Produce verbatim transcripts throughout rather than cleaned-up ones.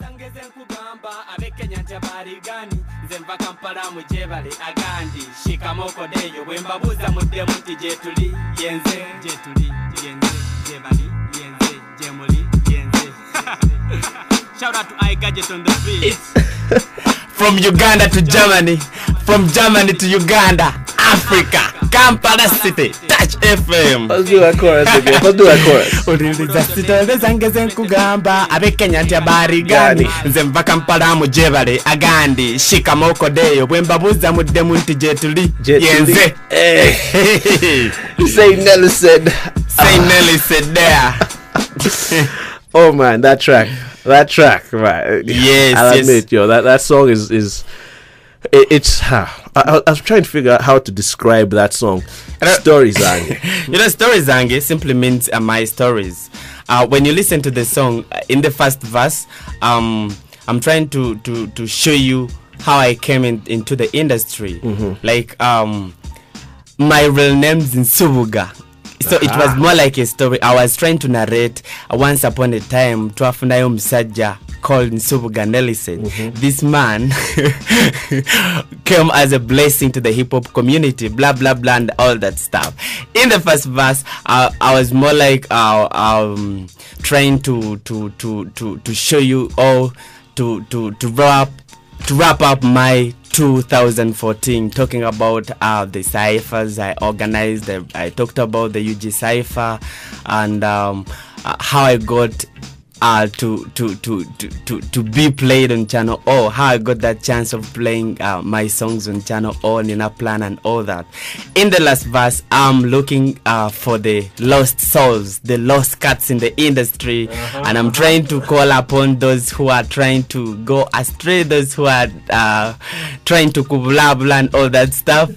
Zangeze nkugamba abekenya njabali gani nze mva Kampala mu jebale agandi shikamoko deyo wembabuza mudde muti jetuli yenze jetuli yenze jebali yenze jemuli yenze. Shout out to iGadget on the beat. From Uganda to Germany, from Germany to Uganda, Africa, Kampala City, Touch F M. Let's do a chorus again. Let's do a chorus. Say Nelly said. Say Nelly said there. Oh man, that track. That track, right? Yes, I'll yes. admit, yo, that that song is is it, it's. Huh, I, I was trying to figure out how to describe that song. Story Zange. You know, Story Zange simply means uh, my stories. Uh, when you listen to the song uh, in the first verse, um, I'm trying to to to show you how I came in, into the industry. Mm-hmm. Like um, my real name's Nsubuga. So it was more like a story. I was trying to narrate uh, once upon a time twafunayo musajja called Nsubuga Nellyson. Mm-hmm. This man came as a blessing to the hip hop community, blah blah blah and all that stuff. In the first verse, uh, I was more like uh, um, trying to to to to to show you all to to to wrap to wrap up my two thousand fourteen, talking about uh, the ciphers I organized. I, I talked about the U G cipher and um, uh, how I got uh, to, to, to, to, to, to be played on Channel O, how I got that chance of playing uh, my songs on Channel O, Nina Plan and all that. In the last verse, I'm looking uh, for the lost souls, the lost cats in the industry, uh-huh. and I'm trying to call upon those who are trying to go astray, those who are uh, trying to blah blah and all that stuff.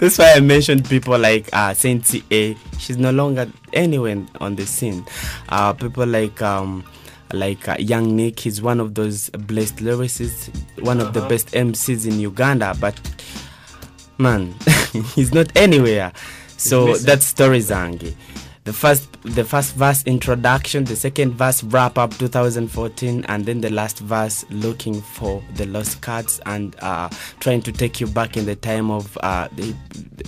That's why I mentioned people like uh, Saint C A. She's no longer anywhere on the scene. Uh, people like um, like uh, Young Nick, he's one of those blessed lyricists, one of uh-huh. the best M Cs in Uganda, but man, he's not anywhere. So that's Story Zange. The first, the first verse introduction, the second verse wrap up two thousand fourteen, and then the last verse looking for the lost cats and uh, trying to take you back in the time of uh, the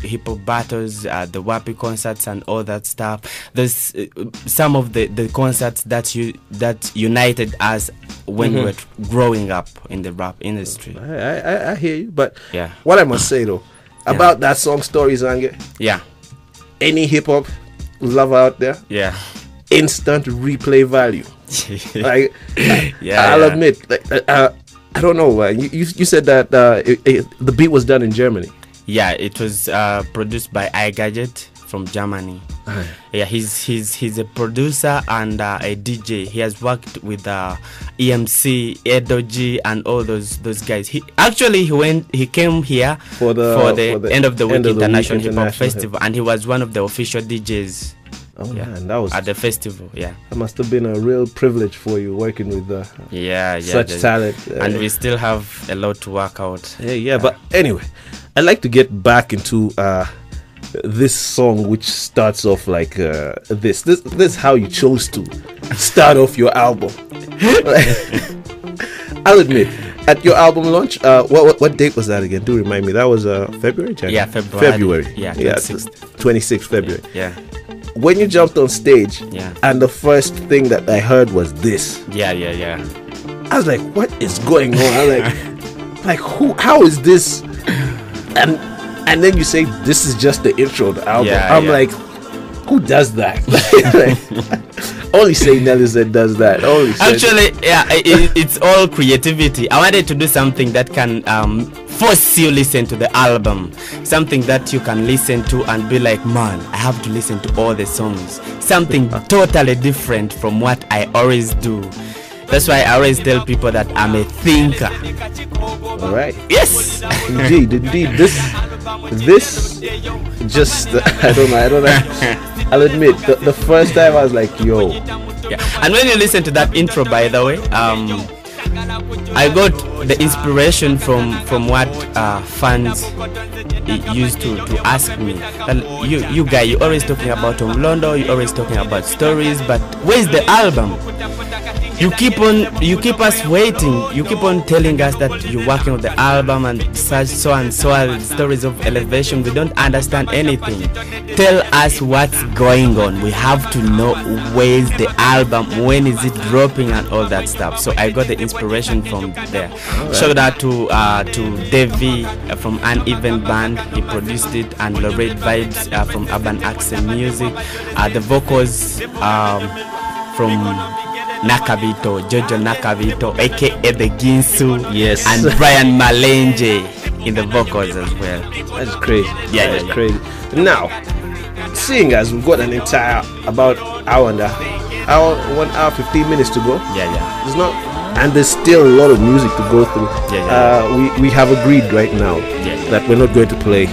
hip hop battles, uh, the Wapi concerts, and all that stuff. There's uh, some of the, the concerts that you that united us when mm-hmm. we were growing up in the rap industry. I I, I hear you, but yeah, what I must say though about yeah. that song Story Zange, yeah, any hip hop love out there, yeah, instant replay value. Like, I, yeah, I'll yeah. admit, like, uh, I don't know. Uh, you, you you said that uh, it, it, the beat was done in Germany. Yeah, it was uh, produced by iGadget from Germany. Uh-huh. Yeah, he's he's he's a producer and uh, a D J. He has worked with uh, E M C, Edoji, and all those those guys. He actually he went he came here for the for the, for the end of the week international hip hop festival, and he was one of the official D Js. Oh yeah, man, that was at the festival. Yeah, that must have been a real privilege for you working with uh, yeah, yeah such the, talent. Uh, and we still have a lot to work out. Yeah, yeah. yeah. But anyway, I'd like to get back into uh, this song, which starts off like uh, this. This this is how you chose to start off your album. I'll admit, at your album launch, uh, what, what what date was that again? Do remind me. That was uh, February, January? Yeah, February. February. Yeah, twenty-sixth February. Yeah. When you jumped on stage, yeah. and the first thing that I heard was this. Yeah, yeah, yeah. I was like, what is going on? I'm like, like who? How is this? And and then you say, this is just the intro to the album. Yeah, I'm yeah. like, who does that? Like, only Say Nelly said does that. Only Actually, said. yeah, it, it's all creativity. I wanted to do something that can um, force you listen to the album. Something that you can listen to and be like, man, I have to listen to all the songs. Something totally different from what I always do. That's why I always tell people that I'm a thinker. All right. Yes. Indeed, indeed. This, this, just uh, I don't know. I don't know. I'll admit, the, the first time I was like, yo. Yeah. And when you listen to that intro, by the way, um, I got the inspiration from from what uh, fans used to, to ask me. And you you guy, you always talking about Omlondo, you always talking about stories, but where's the album? you keep on, you keep us waiting. You keep on telling us that you're working on the album and such, so and so, and stories of elevation. We don't understand anything. Tell us what's going on. We have to know where's the album, when is it dropping, and all that stuff. So I got the inspiration from there. Right. Shout out to uh, to Davey uh, from Uneven Band. He produced it, and Lorette Vibes uh, from Urban Accent Music. Uh, the vocals um, from Nakabito, Jojo Nakabito, aka the Ginsu, yes, and Brian Malenje in the vocals as well. That's crazy. Yeah, that's yeah, crazy. Yeah. Now, seeing as we've got an entire about hour and a hour, one hour, fifteen minutes to go. Yeah, yeah. It's not, and there's still a lot of music to go through. Yeah, yeah. Uh, we we have agreed right now yeah, yeah. that we're not going to play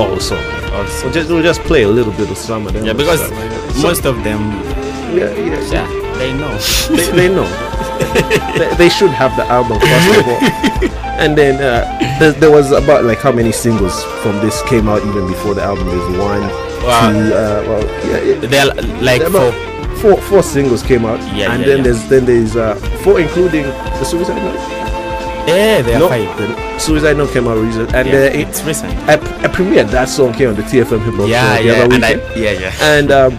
all songs. Also, we'll just we'll just play a little bit of some of them. Yeah, because most of them. Yeah, yeah, yeah. They know. they, they know. they, they should have the album first of all. And then uh, there, there was about like how many singles from this came out even before the album? There's one, wow. two. Uh, well, yeah, yeah. They're like four. four. Four singles came out. Yeah, and yeah, then yeah. there's then there's uh, four including the Suicide Note. Yeah, they are no, five. The Suicide Note came out recent, and yeah, uh, it, it's recent. I, I premiered that song here on the T F M Hip Hop. Yeah, yeah, and I, yeah, yeah, and. Um,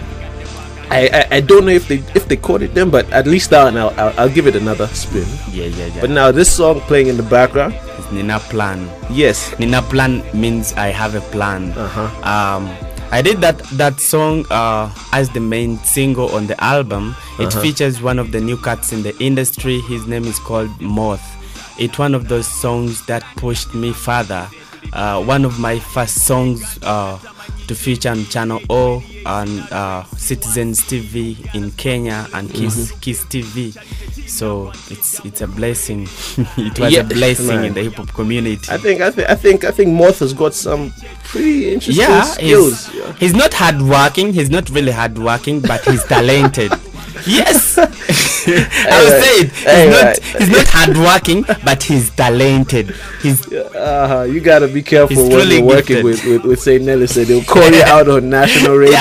I, I, I don't know if they if they caught it then, but at least now I'll, I'll, I'll give it another spin. Yeah, yeah, yeah. But now this song playing in the background is Nina Plan. Yes, Nina Plan means I have a plan. Uh huh. Um, I did that that song uh, as the main single on the album. It uh-huh. features one of the new cats in the industry. His name is called Moth. It's one of those songs that pushed me further. Uh, one of my first songs uh, to feature on Channel O and uh, Citizens T V in Kenya and Kiss mm-hmm. Kiss T V, so it's it's a blessing. It was yeah, a blessing man. in the hip hop community. I think I think I think I think Moth has got some pretty interesting yeah, skills. He's, yeah. he's not hardworking. He's not really hardworking, but he's talented. Yes, I'll right. say it. He's All not right. he's not hardworking, but he's talented. He's uh, you gotta be careful when you're working with, with with Saint Nelson. They'll call you out on national radio.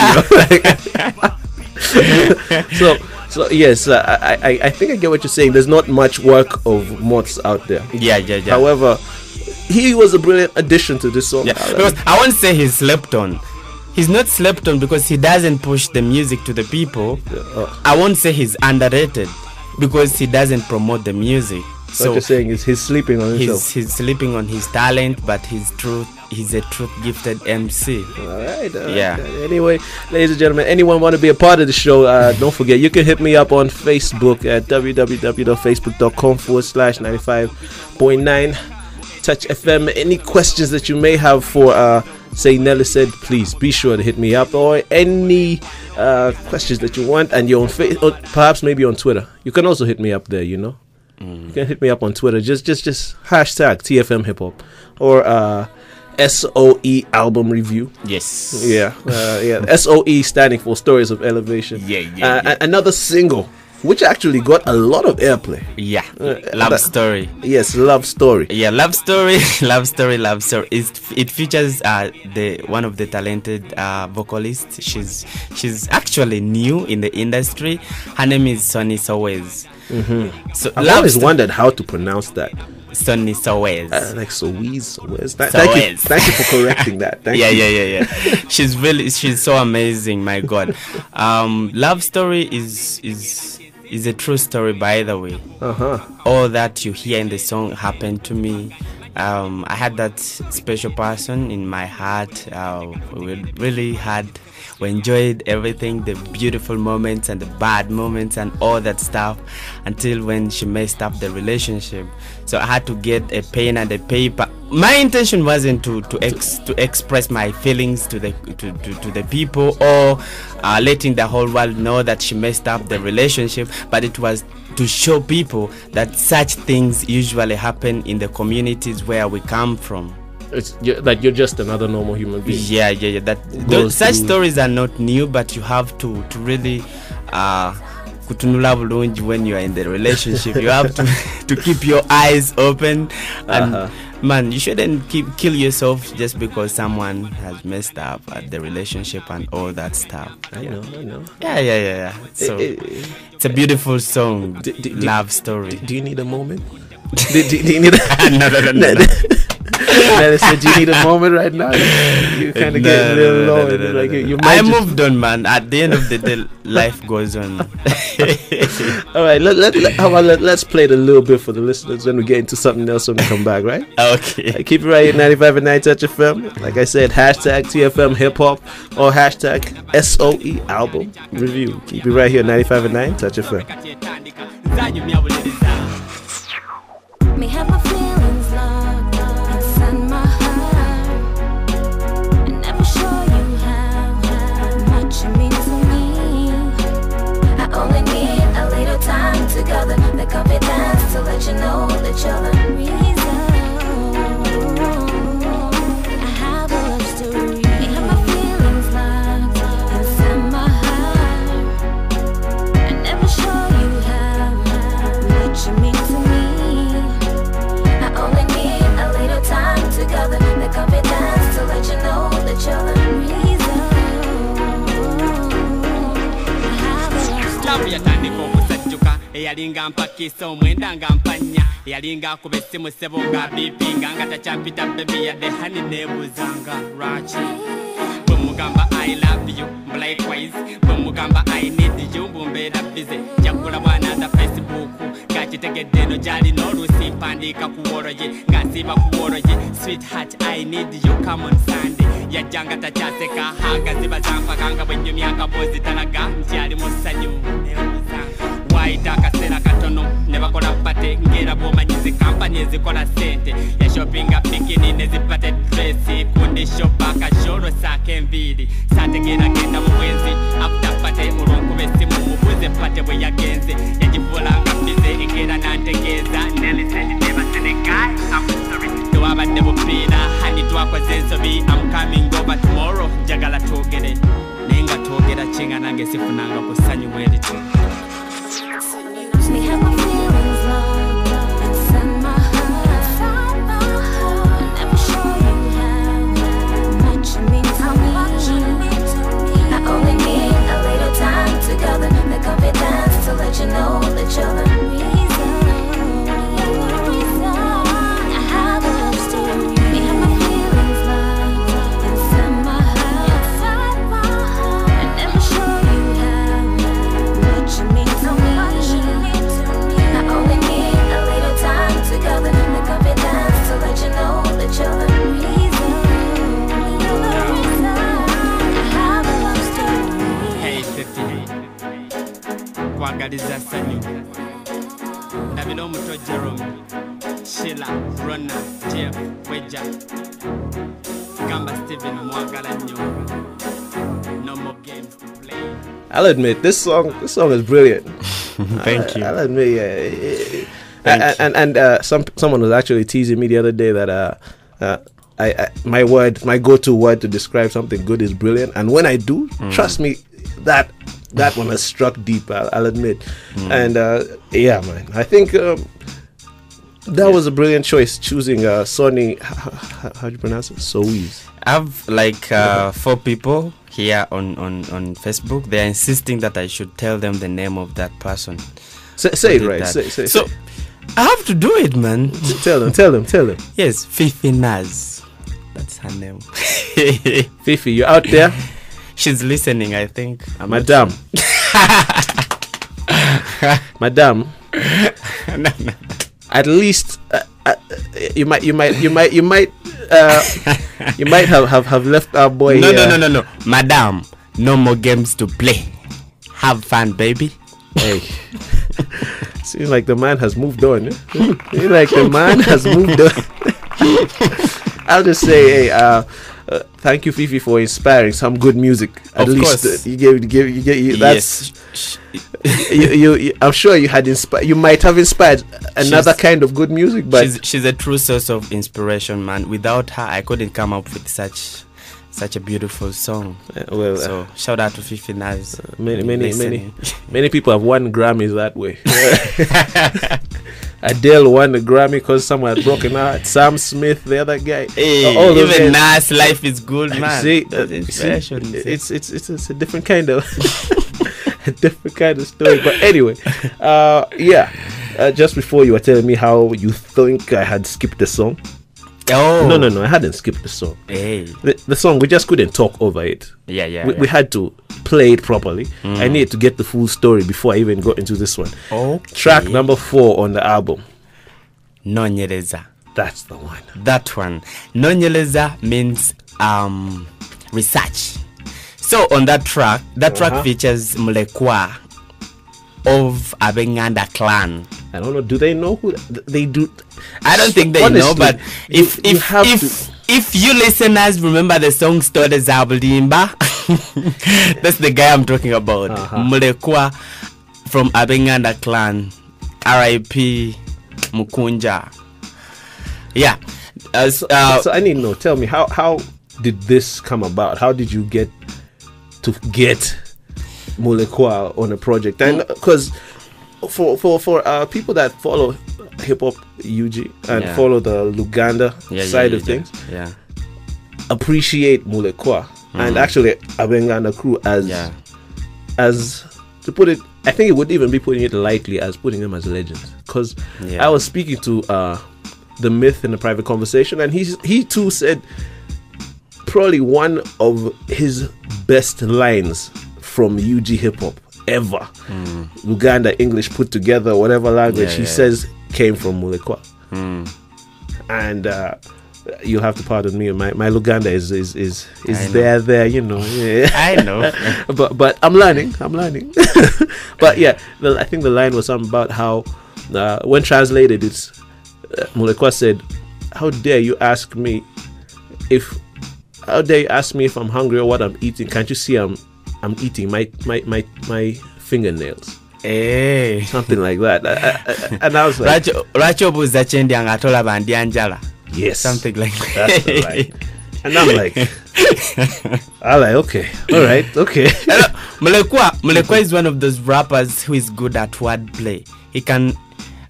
so so yes, uh, I, I I think I get what you're saying. There's not much work of mods out there. Yeah, yeah, yeah. However, he was a brilliant addition to this song. Yeah, because I won't say he slept on. He's not slept on because he doesn't push the music to the people. Oh. I won't say he's underrated because he doesn't promote the music. What so you're saying is he's sleeping on himself. He's, he's sleeping on his talent, but he's truth. He's a truth-gifted M C. All right. All yeah. Right. Anyway, ladies and gentlemen, anyone want to be a part of the show? Uh, don't forget, you can hit me up on Facebook at www.facebook.com forward slash 95.9. Touch F M. Any questions that you may have for uh Saint Nelson, please be sure to hit me up, or any uh questions that you want, and you're on face or perhaps maybe on Twitter. You can also hit me up there, you know. Mm. You can hit me up on Twitter. Just just just hashtag T F M Hip Hop or uh S O E album review. Yes. Yeah. Uh, yeah. S O E standing for Stories of Elevation. Yeah, yeah, uh, yeah. Another single which actually got a lot of airplay. Yeah, uh, Love that, Story. Yes, Love Story. Yeah, Love Story, Love Story, Love Story. It's, it features uh, the one of the talented uh, vocalists. She's she's actually new in the industry. Her name is Sonny Sowez. Mm-hmm. So I've always sto- wondered how to pronounce that. Sonny Sowez. Uh, like Sowez, Sowez. Th- thank you, thank you for correcting that. Thank yeah, you. yeah, yeah, yeah. She's really she's so amazing. My God, um, Love Story is is. It's a true story, by the way. Uh-huh. All that you hear in the song happened to me. Um, I had that special person in my heart. Uh, we really had, we enjoyed everything, the beautiful moments and the bad moments and all that stuff, until when she messed up the relationship. So I had to get a pen and a paper. My intention wasn't to to ex to express my feelings to the to, to, to the people or uh, letting the whole world know that she messed up the relationship, but it was to show people that such things usually happen in the communities where we come from. It's that like you're just another normal human being. Yeah, yeah, yeah. That those, such stories are not new, but you have to to really. Uh, When you are in the relationship, you have to to keep your eyes open and uh-huh. Man, you shouldn't keep kill yourself just because someone has messed up at the relationship and all that stuff. I yeah. know, I know. Yeah, yeah, yeah, yeah. So it, it, it's a beautiful song, do, do, love story. Do, do you need a moment? do, do, do you need a no, no, no, no. no. So do you need a moment right now? You kind of no, get a little no, low. No, no, no, no, like no, no. You I moved on, man. At the end of the day, life goes on. All right, let, let, let, how about let, let's play it a little bit for the listeners when we get into something else when we come back, right? Okay. I keep it right here, ninety-five and nine Touch F M. Like I said, hashtag T F M Hip Hop or hashtag S O E Album Review. Keep it right here, ninety-five and nine Touch F M. May have a together, the confidence to let you know that you're the reason I have a love story. I have my feelings locked inside my heart. I never show you how much you mean to me. I only need a little time together, the confidence to let you know that you're the reason I have a love story. Eyalinga mpakisa omwenda nga mpanya eyalinga akubese mu ssebo nga bipinga nga takyampita bebi yadde hani neebuzanga lwaki bwe mugamba I love you likewise bwe mugamba I need you mbumbeera bize jakula bwana za Facebook nga kitegedde eno gyali n'oluusi mpandiika ku wolo gye nga nsiiba ku wolo gye sweetheart I need you come on Sunday yajjanga takyaseka haga ziba zampaka nga bwennyumya akaboozi talaga nkyali mu ssanyu neebuzanga waita akasera katono ne bakola pate ngera bwomanyizi kampani ezikola ssente ya shoppinga bikini nezipate dresi kundishopa akajolo sakenviiri santegera genda mu bwenzi after pate olwonkuba essimu mubuze pate bwe yagenze yagivulanga bize engera nantegeeza nelisenitebaseneka tewabadde bupiira hani twakoze ensobi I'm coming over tomorrow njagala twogere naye nga twogera kinga nange sifunanga kusanyiwa erito. We have a I'll admit this song. This song is brilliant. Thank I, you. I'll admit, yeah. Thank and and, and uh, some someone was actually teasing me the other day that uh, uh I, I my word, my go-to word to describe something good is brilliant. And when I do, mm. trust me, that that one has struck deep. I'll, I'll admit. Mm. And uh, yeah, man, I think um, that yeah. was a brilliant choice choosing uh, Sonny. How, how, how do you pronounce it? Sowiz. I've like uh, four people here on, on, on Facebook. They're insisting that I should tell them the name of that person. Say, say it right. Say, say, so say. I have to do it, man. Tell them, tell them, tell them. Yes, Fifi Naz. That's her name. Fifi, you out there? She's listening, I think. I'm Madam. Madam. no, no. At least uh, uh, you might, you might, you might, you might. Uh, you might have, have, have left our boy. No, here. no, no, no, no, Madam. No more games to play. Have fun, baby. Hey, seems like the man has moved on. Eh? Seems like the man has moved on. I'll just say, hey, uh, uh, thank you, Fifi, for inspiring some good music. At of least course. Uh, you gave, you gave, you gave. You, that's yes. you, you, you. I'm sure you had inspired. You might have inspired another she's, kind of good music, but she's, she's a true source of inspiration, man. Without her, I couldn't come up with such such a beautiful song. Uh, well, so uh, shout out to Fifi Naz. Uh, many, many, listening. many, many people have won Grammys that way. Adele won the Grammy because someone had broken out. Sam Smith, the other guy. Hey, uh, all even Nas, Life is Good, man. See, uh, see, it's, it's it's it's a different kind of a different kind of story. But anyway, uh, yeah. Uh, just before you were telling me how you think I had skipped the song. Oh. No, no, no. I hadn't skipped the song. Hey. The, the song, we just couldn't talk over it. Yeah, yeah. We, yeah. we had to play it properly. Mm. I needed to get the full story before I even got into this one. Okay. Track number four on the album. Nonyeleza. That's the one. That one. Nonyeleza means um, research. So on that track, that uh-huh. track features Mulekwa of Abenganda clan. I don't know. Do they know who they do? I don't think they Honestly, know. But if you, if you if, if you listeners remember the song "Stories Zabudimba," that's the guy I'm talking about. Uh-huh. Mulekwa from Abenganda clan. R I P Mukunja. Yeah. Uh, so, uh, so I need to know. Tell me how how did this come about? How did you get to get Mulekwa on a project? And because. For for for uh, people that follow hip hop, U G, and yeah. follow the Luganda yeah, side yeah, of yeah, things, yeah. appreciate Mulekwa mm-hmm. and actually Abenganda crew as yeah. as to put it. I think it would even be putting it lightly as putting them as legends, because yeah. I was speaking to uh, the Myth in a private conversation, and he he too said probably one of his best lines from U G hip hop. Ever mm. Luganda English put together, whatever language yeah, he yeah. says came from Mulekwa, mm. and uh, you'll have to pardon me. My, my Luganda is is is, is there know. there you know. Yeah. I know, but but I'm learning. I'm learning. But yeah, the, I think the line was something about how uh, when translated, it's uh, Mulekwa said, "How dare you ask me if? How dare you ask me if I'm hungry or what I'm eating? Can't you see I'm?" I'm eating my my my, my fingernails. Hey. Something like that. I, I, I, and I was like, yes. Something like that. That's the line. And I'm like, I'm like, okay, all right, okay. Mulekwa, Mulekwa is one of those rappers who is good at wordplay. He can,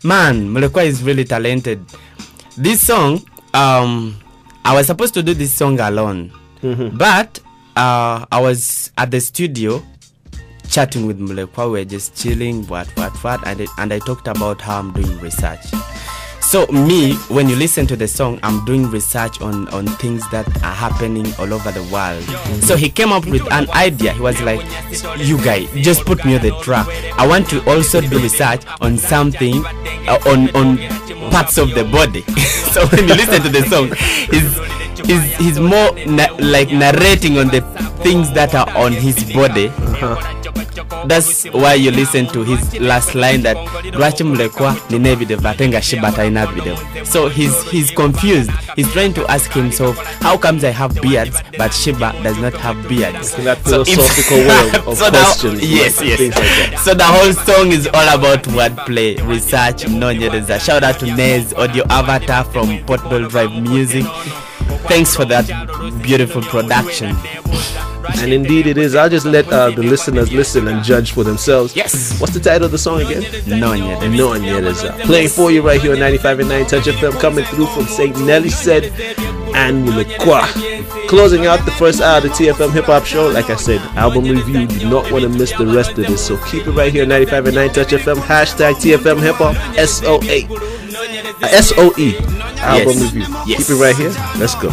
man, Mulekwa is really talented. This song, um, I was supposed to do this song alone, mm-hmm. but. Uh, I was at the studio chatting with Mulekwa. We were just chilling, what, what, what, and I, and I talked about how I'm doing research. So me, when you listen to the song, I'm doing research on, on things that are happening all over the world. So he came up with an idea. He was like, you guys, just put me on the track. I want to also do research on something, uh, on, on parts of the body. So when you listen to the song, it's... He's, he's more na- like narrating on the things that are on his body. Uh-huh. That's why you listen to his last line that so he's he's confused. He's trying to ask himself, how comes I have beards but Sheba does not have beards? So that philosophical so way of so questions. The, yes, yes. Like so the whole song is all about wordplay, research, Nonyeleza. Shout out to Nez, audio avatar from Portable Drive Music. Thanks for that beautiful production. And indeed it is. I'll just let uh, the listeners listen and judge for themselves. Yes. What's the title of the song again? Nonyeleza. Nonyeleza. Playing for you right here on ninety-five and nine Touch F M. Coming through from Saint Nelly said and Mulekwa. Closing out the first hour of the T F M Hip Hop Show. Like I said, album review. You do not want to miss the rest of this. So keep it right here on ninety-five and nine Touch F M. Hashtag T F M Hip Hop. S O A. Uh, S O E album yes. review. Yes. Keep it right here. Let's go.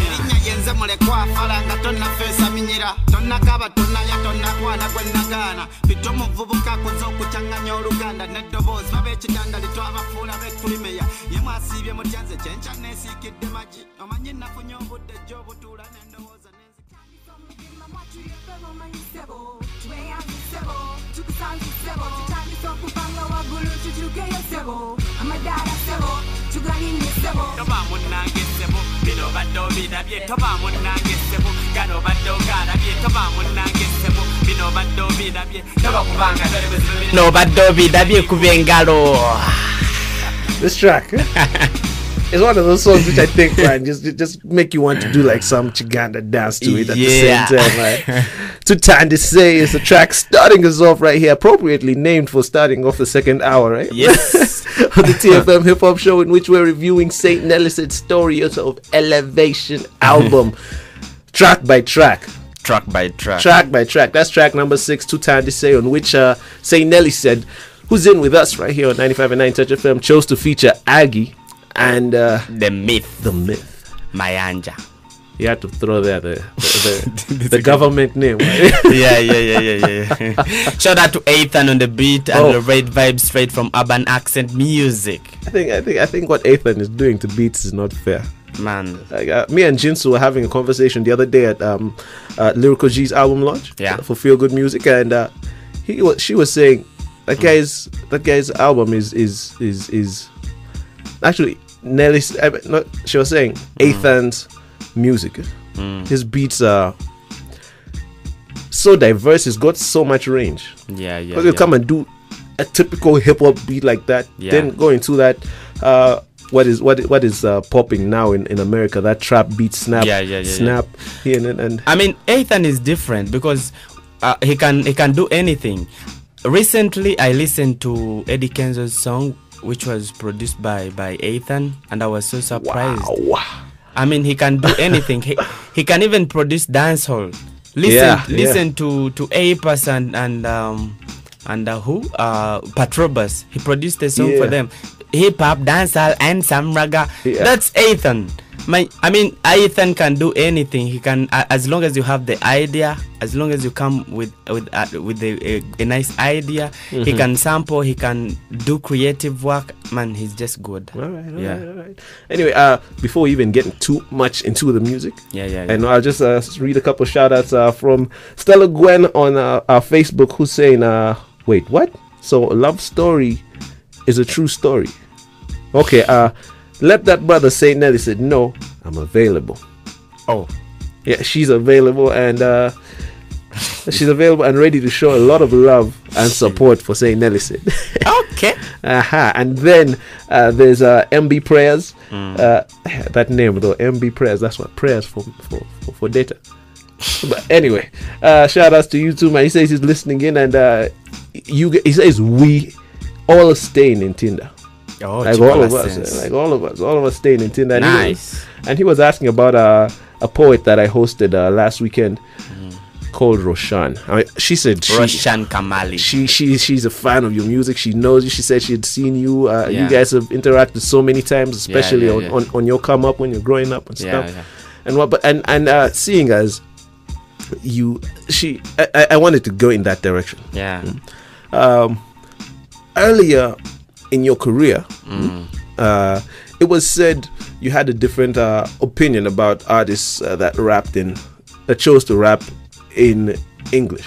No, but Dobby, that be Kubengalo. This track. It's one of those songs which I think, man, just just make you want to do like some Chiganda dance to it at yeah. the same time, right? Tutandi Say is the track starting us off right here, appropriately named for starting off the second hour, right? Yes. On the T F M Hip Hop Show, in which we're reviewing Saint Nellison's Story of Elevation album, track by track. Track by track. Track by track. That's track number six, Tutandi Say, on which uh, Saint Nelly said, who's in with us right here on ninety-five and nine Touch F M, chose to feature Aggie and uh, the myth, the myth, Mayanja. You had to throw there the the, the, the government name. Right? yeah, yeah, yeah, yeah, yeah. Shout out to Ethan on the beat and oh. the red vibe straight from Urban Accent Music. I think, I think, I think what Ethan is doing to beats is not fair. Man, like, uh, me and Jinsu were having a conversation the other day at um, uh, Lyrical G's album launch. Yeah. For Feel Good Music, and uh, he was, she was saying that guy's that guy's album is is is is actually Nelly's. I mean, not, she was saying Ethan's mm. music, mm. his beats are so diverse. He's got so much range. Yeah, yeah. Because you yeah. come and do a typical hip hop beat like that, yeah. then go into that. Uh, What is what what is uh, popping now in, in America? That trap beat, snap, yeah, yeah, yeah, snap. Yeah. And, and I mean, Ethan is different because uh, he can he can do anything. Recently, I listened to Eddie Kenzo's song, which was produced by by Ethan, and I was so surprised. Wow! I mean, he can do anything. he he can even produce dancehall. Listen, yeah, listen yeah. to to Apis and and um and uh, who uh Patrobus. He produced a song yeah. for them. Hip hop, dancehall, and some raga. Yeah. That's Ethan. My, I mean, Ethan can do anything. He can, uh, as long as you have the idea, as long as you come with with uh, with a, a, a nice idea. Mm-hmm. He can sample. He can do creative work. Man, he's just good. All right, all yeah. right, all right. Anyway, uh, before we even get too much into the music, yeah, yeah, yeah. and I'll just uh, read a couple shout outs uh, from Stella Gwen on uh, our Facebook, who's saying, uh, wait, what? So Love Story is a true story. Okay, uh, let that brother say Nelly said, no, I'm available. Oh. Yeah, she's available and uh, she's available and ready to show a lot of love and support for Saint Nelly said. Okay. Aha. And then uh, there's uh, M B Prayers. Mm. Uh, that name though, M B Prayers, that's what prayers for for, for, for data. But anyway, uh, shout outs to you too, man. He says he's listening in and uh, you he says we all staying in Tinder. Oh, like all of us, sense. like all of us, all of us staying in Tinder. Nice. And he was, and he was asking about uh, a poet that I hosted uh, last weekend mm. called Roshan. I mean, she said she, Roshan Kamali. She she she's a fan of your music. She knows you. She said she had seen you. Uh, yeah. You guys have interacted so many times, especially yeah, yeah, yeah. On, on, on your come up when you're growing up and stuff. Yeah, yeah. And what? But and and uh, seeing as you, she, I, I wanted to go in that direction. Yeah. Mm. Um. Earlier in your career, mm. uh, it was said you had a different uh, opinion about artists uh, that rapped in, that chose to rap in English.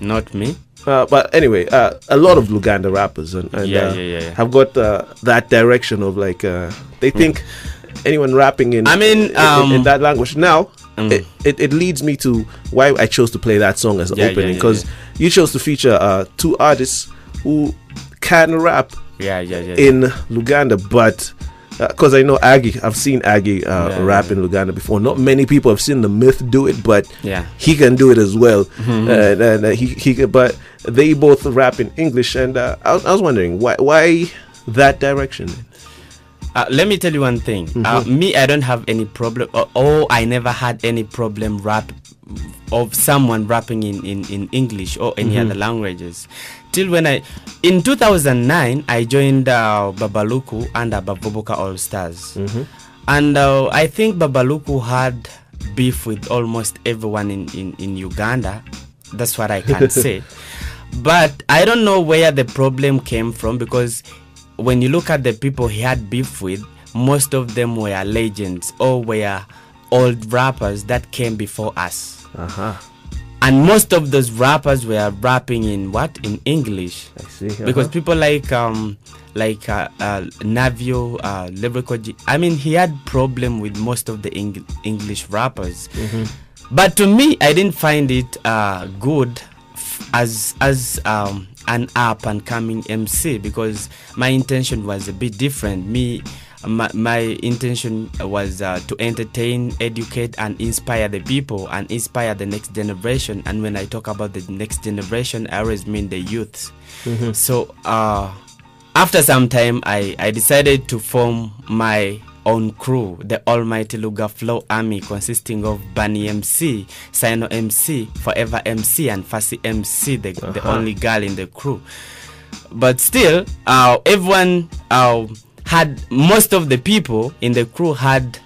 Not me. Uh, but anyway, uh, a lot of Luganda rappers and, and yeah, uh, yeah, yeah, yeah. have got uh, that direction of like uh, they think mm. anyone rapping in I mean um, in, in that language now. Mm. It, it it leads me to why I chose to play that song as the yeah, opening because yeah, yeah, yeah. you chose to feature uh, two artists who can rap yeah, yeah, yeah, in yeah. Luganda, but because uh, I know Aggie, I've seen Aggie uh, yeah, rap yeah. in Luganda before. Not many people have seen the myth do it, but yeah. he can do it as well. Mm-hmm. Uh, and uh, he he but they both rap in English, and uh, I, I was wondering why why that direction. Uh, let me tell you one thing. Mm-hmm. uh, me, I don't have any problem. Oh, oh, I never had any problem rap of someone rapping in, in, in English or any mm-hmm. other languages. Till when I, in two thousand nine, I joined uh, Babaluku under Baboboka All Stars. Mm-hmm. And uh, I think Babaluku had beef with almost everyone in, in, in Uganda. That's what I can say. But I don't know where the problem came from because when you look at the people he had beef with, most of them were legends or were old rappers that came before us. Uh-huh. And most of those rappers were rapping in what? In English. I see. Uh-huh. Because people like um, like uh, uh, Navio, uh, Lyrical G, I mean, he had problem with most of the Eng- English rappers. Mm-hmm. But to me, I didn't find it uh, good as as um, an up and coming M C because my intention was a bit different. Me, my, my intention was uh, to entertain, educate, and inspire the people, and inspire the next generation. And when I talk about the next generation, I always mean the youths. Mm-hmm. So uh, after some time, I, I decided to form my own crew, the Almighty Luga Flow Army, consisting of Bunny M C, Sino M C, Forever M C, and Fassi M C, the, uh-huh. the only girl in the crew. But still, uh, everyone uh, had, most of the people in the crew had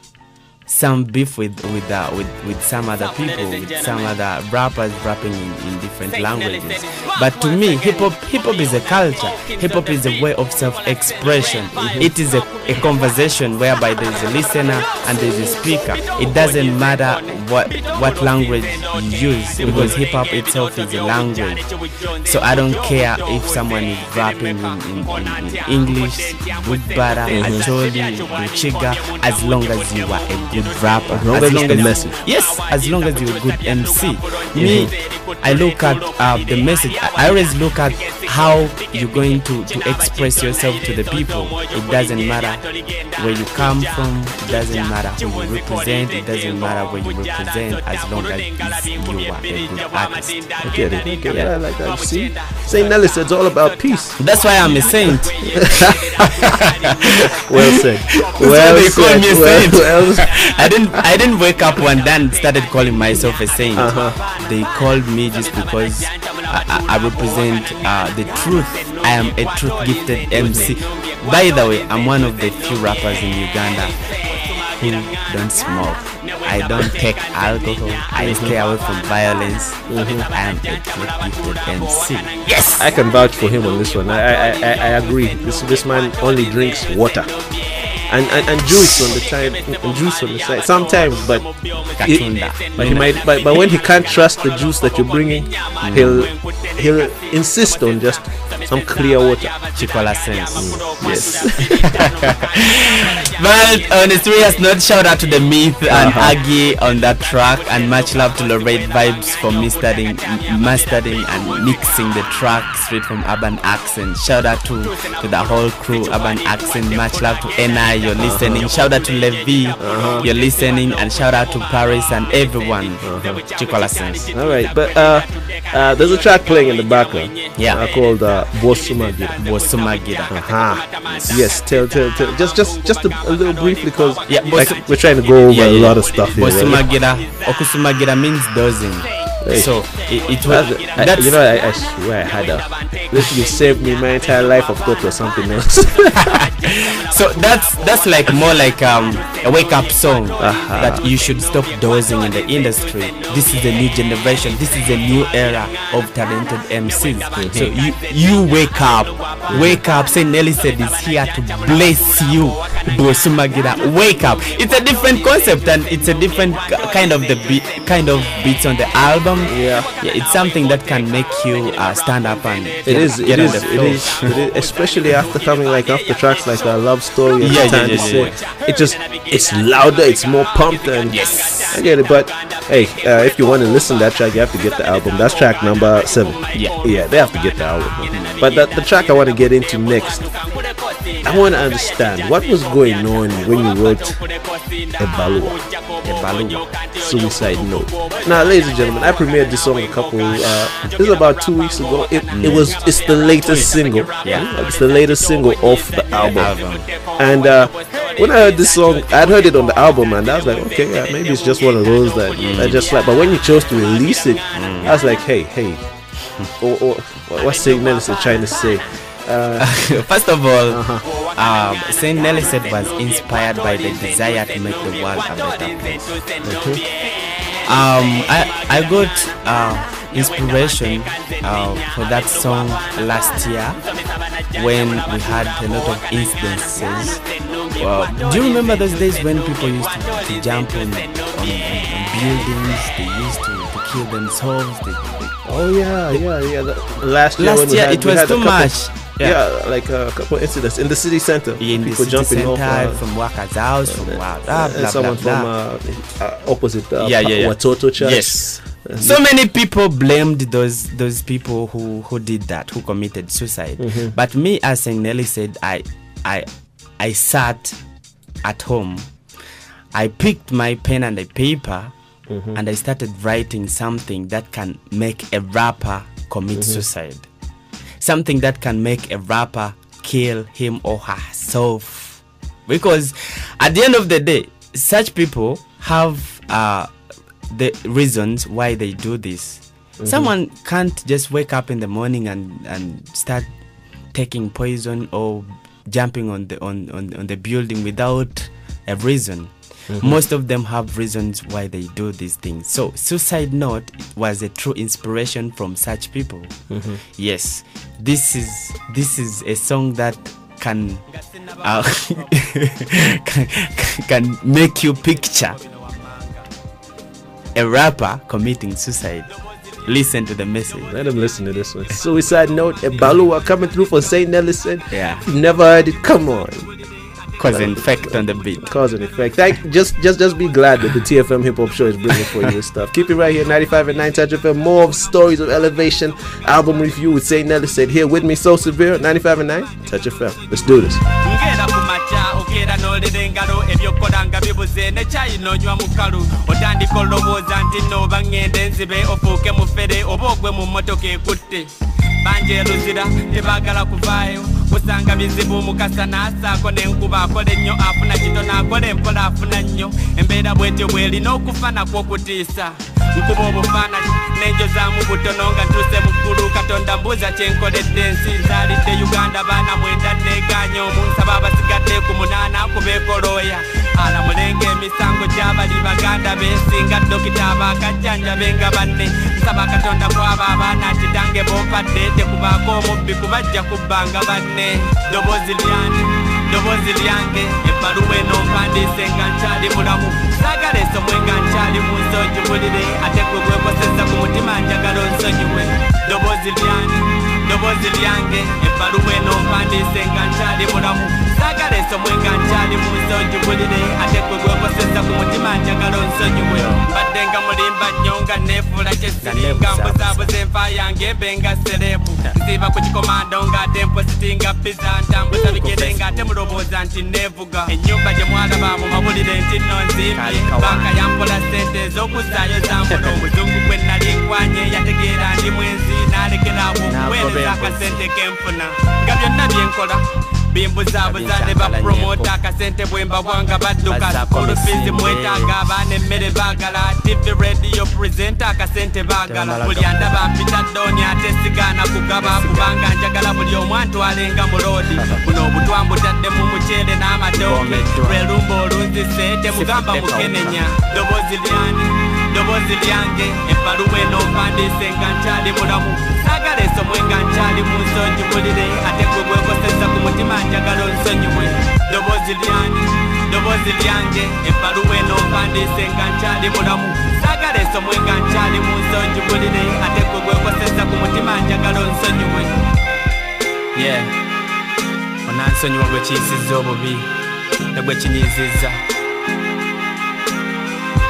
some beef with with uh, with, with some other people, with some other rappers rapping in, in different languages. But to me, hip hop hip hop is a culture. Hip hop is a way of self-expression. It is a, a conversation whereby there is a listener and there is a speaker. It doesn't matter what what language you use, because hip hop itself is a language. So I don't care if someone is rapping in, in, in, in English, Bugbara, Acholi, Buchiga, as long as you are a rapper, as long as, long as message. Yes, as long as you're a good M C. Me, I look at uh, the message. I always look at how you're going to, to express yourself to the people. It doesn't matter where you come from, it doesn't matter who you represent, it doesn't matter where you represent, as long as you are a good artist. I get it, I get it, I like that. See? Saint Nellis, it's all about peace. That's why I'm a saint. Well said. Well they said. Call me a saint. Well, well. I didn't I didn't wake up one day and started calling myself a saint. Uh-huh. They called me just because I, I, I represent uh, the truth. I am a truth-gifted M C. By the way, I'm one of the few rappers in Uganda who don't smoke. I don't take alcohol. I stay away from violence. Mm-hmm. I am a truth-gifted M C. Yes, I can vouch for him on this one. I I, I, I agree. This this man only drinks water. And, and and juice on the time, and juice on the side sometimes, but it, but he might, but, but when he can't trust the juice that you're bringing, mm. he'll he'll insist on just some clear water. Chikola sense, mm. yes. But on a serious note, shout out to The Myth and uh-huh. Aggie on that track, and much love to Lorraine Vibes for mastering, mastering and mixing the track straight from Urban Accent. Shout out to to the whole crew, Urban Accent. Much love to N I. You're listening. Uh-huh. Shout out to Levi. Uh-huh. You're listening, and shout out to Paris and everyone. Uh-huh. All right, but uh, uh, there's a track playing in the background. Yeah, uh, called uh, Bosumagira. Bosumagira. Uh-huh. Yes. Tell, tell, tell. Just, just, just a, a little briefly, because yeah, like, we're trying to go over yeah, yeah. a lot of stuff here. Bosumagira. Right? Okusumagira means dozing. Hey. So it, it was. That's, that's, I, you know, I, I swear I had a. This you saved me my entire life of thought or something else. So that's that's like more like um, a wake-up song, uh-huh. that you should stop dozing in the industry. This is a new generation. This is a new era of talented M Cs. Mm-hmm. So you you wake up, wake up. Saint Nellised is here to bless you. Bosumagira, wake up. It's a different concept, and it's a different kind of the beat, kind of beats on the album. Yeah, yeah. It's something that can make you uh, stand up and it get, is, get it, on is, the it is it is especially after coming like after tracks like that. Love story yeah, yeah, yeah, yeah, yeah. It just it's louder, it's more pumped, and yes, I get it. But hey, uh, if you want to listen to that track, you have to get the album. That's track number seven. Yeah, yeah, they have to get the album. Mm-hmm. But that, the track I want to get into next, I want to understand what was going on when you wrote Ebalua, Ebalua Suicide Note. Now, ladies and gentlemen, I premiered this song a couple. Uh, this is about two weeks ago. It, mm. it was. It's the latest single. Yeah, it's the latest single off the album. album. And uh, when I heard this song, I'd heard it on the album, and I was like, okay, yeah, maybe it's just one of those that mm. I just like. But when you chose to release it, mm. I was like, hey, hey, or oh, oh, what's Saint Nellised trying to say? Uh, First of all, uh-huh. um, Saint Nellised was inspired by the desire to make the world a better place. Okay. Um, I I got uh, inspiration uh, for that song last year when we had a lot of instances. Wow. Do you remember those days when people used to, to jump on, on, on buildings? They used to, to kill themselves. They, they, oh yeah, yeah, yeah. The, last year, last year had, it was too much. Yeah. yeah, like a couple incidents in the city center. Yeah, in people the city jumping center, off, uh, from Waka's house, from Waka's house, and someone from uh, uh, opposite uh, yeah, yeah, yeah. Watoto Church. Yes. So many people blamed those those people who, who did that, who committed suicide. Mm-hmm. But me, as Saint Nellised, I I I sat at home, I picked my pen and a paper, mm-hmm. and I started writing something that can make a rapper commit mm-hmm. suicide. Something that can make a rapper kill him or herself. Because at the end of the day, such people have uh, the reasons why they do this. Mm-hmm. Someone can't just wake up in the morning and, and start taking poison or jumping on the on, on, on the building without a reason. Mm-hmm. Most of them have reasons why they do these things. So Suicide Note was a true inspiration from such people. Mm-hmm. Yes, this is this is a song that can uh, can, can make you picture a rapper committing suicide. Listen to the message. Let him listen to this one. Suicide Note, Ebalua coming through for Saint Nelson. Yeah, you've never heard it. Come on. Cause and effect on the beat. Cause and effect. Thank, just, just, just be glad that the T F M Hip Hop Show is bringing for you this stuff. Keep it right here, ninety-five and nine Touch F M. More of Stories of Elevation album review with Saint Nelly said here with me. So Severe, ninety-five and nine Touch F M. Let's do this. Usanga bizibu mukasa nasako nenkuba akole nnyo afuna kito nakole mpola afuna nnyo embeera bwetyo bwelina okufana kw'okutiisa nkuba obufaananyi n'enjo zaamu butono nga ntuse mukulu katonda mbuuza kyenkoledde ensi nzaalidde Uganda baana mwenda nneegaanya omunsaba abasigadde ku munaana kubeekolooya alamulenga emisango gy'abali baganda beesinga dokita abaakajjanja benga banne nsaba katonda kw'abo abaana kitange bompadde tekubaako omubbi kubajja kubbanga banne dobozi lyange dobozi lyange ebbaluwa eno mpandiise nga nkyali mulamu saagaleso bwe nga nkyali mu nsonjibulire ate gwe gwekozesa ku mutima njagala onsonyiwe dobozi lyange dobozi lyange ebbaluwa eno mpandiise nga nkyali mulamu saagaleso bwe nga nkyali mu nsonjibulire ate gwe gwekozesa ku mutima njagala onsonyiwe mbadde nga mulimba nnyo nga neefuula kyesiringa mbuzaabuza enfa yange mbe nga sereebu nsiiba ku kikomando ng'ate mpositinga pizza ntambuza bigere ng'ate mulobooza nti neevuga ennyumba gye mwalaba mu mawulire nti nno nzimbye banka yampola ssente ez'okuzzaayo zambula omuzungu gwe nnali nkwanye yategeera ndi mwenzi n'alekeraawo okuweereza akasente k'enfuna nga byonna bye nkola bimbuzaabuza ne bapromota akasente bwe mbawanga badduka sukulu fiizi mwetaaga abaana emmere baagala tv radio presenta akasente baagala buli andaba mpita ddooni ate sigaana kugaba kubanga njagala buli omu antwalenga mu loodi buno obutwambutadde mu muceere n'amadooke lwe lumba olunzise temugamba mukenenya dobozi lyani dobozi lyange ebbaluwa eno mpandiise nga nkyali mulamu saagala esomwe nga nkyali mu nsonjibulire ate gwe gwekozesa ku mutima njagala onsonyiwe dobozi lyani dobozi lyange ebbaluwa eno mpandiise nga nkyali mulamu saagala esomwe nga nkyali mu nsonjibulire ate gwe gwekozesa ku mutima njagala onsonyiwe ye onansonyiwa gwe kiyisizza obubi ne gwe kinyizizza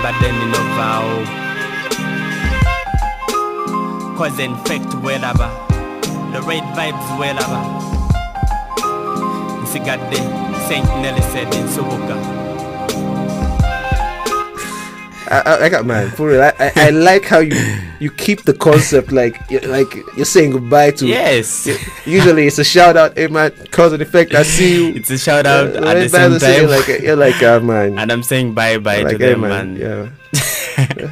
but then you know how cause and fact wherever the right vibes wherever nsigadde Saint Nelly said in Subuka. I, I, I got mine for real. I, I, I like how you you keep the concept like you're, like you're saying goodbye to. Yes. It, usually it's a shout out, hey man, cause and effect. I see you. It's a shout out uh, at the same time. Like you're like ah uh, man. And I'm saying bye bye like, to hey, them man. man. Yeah.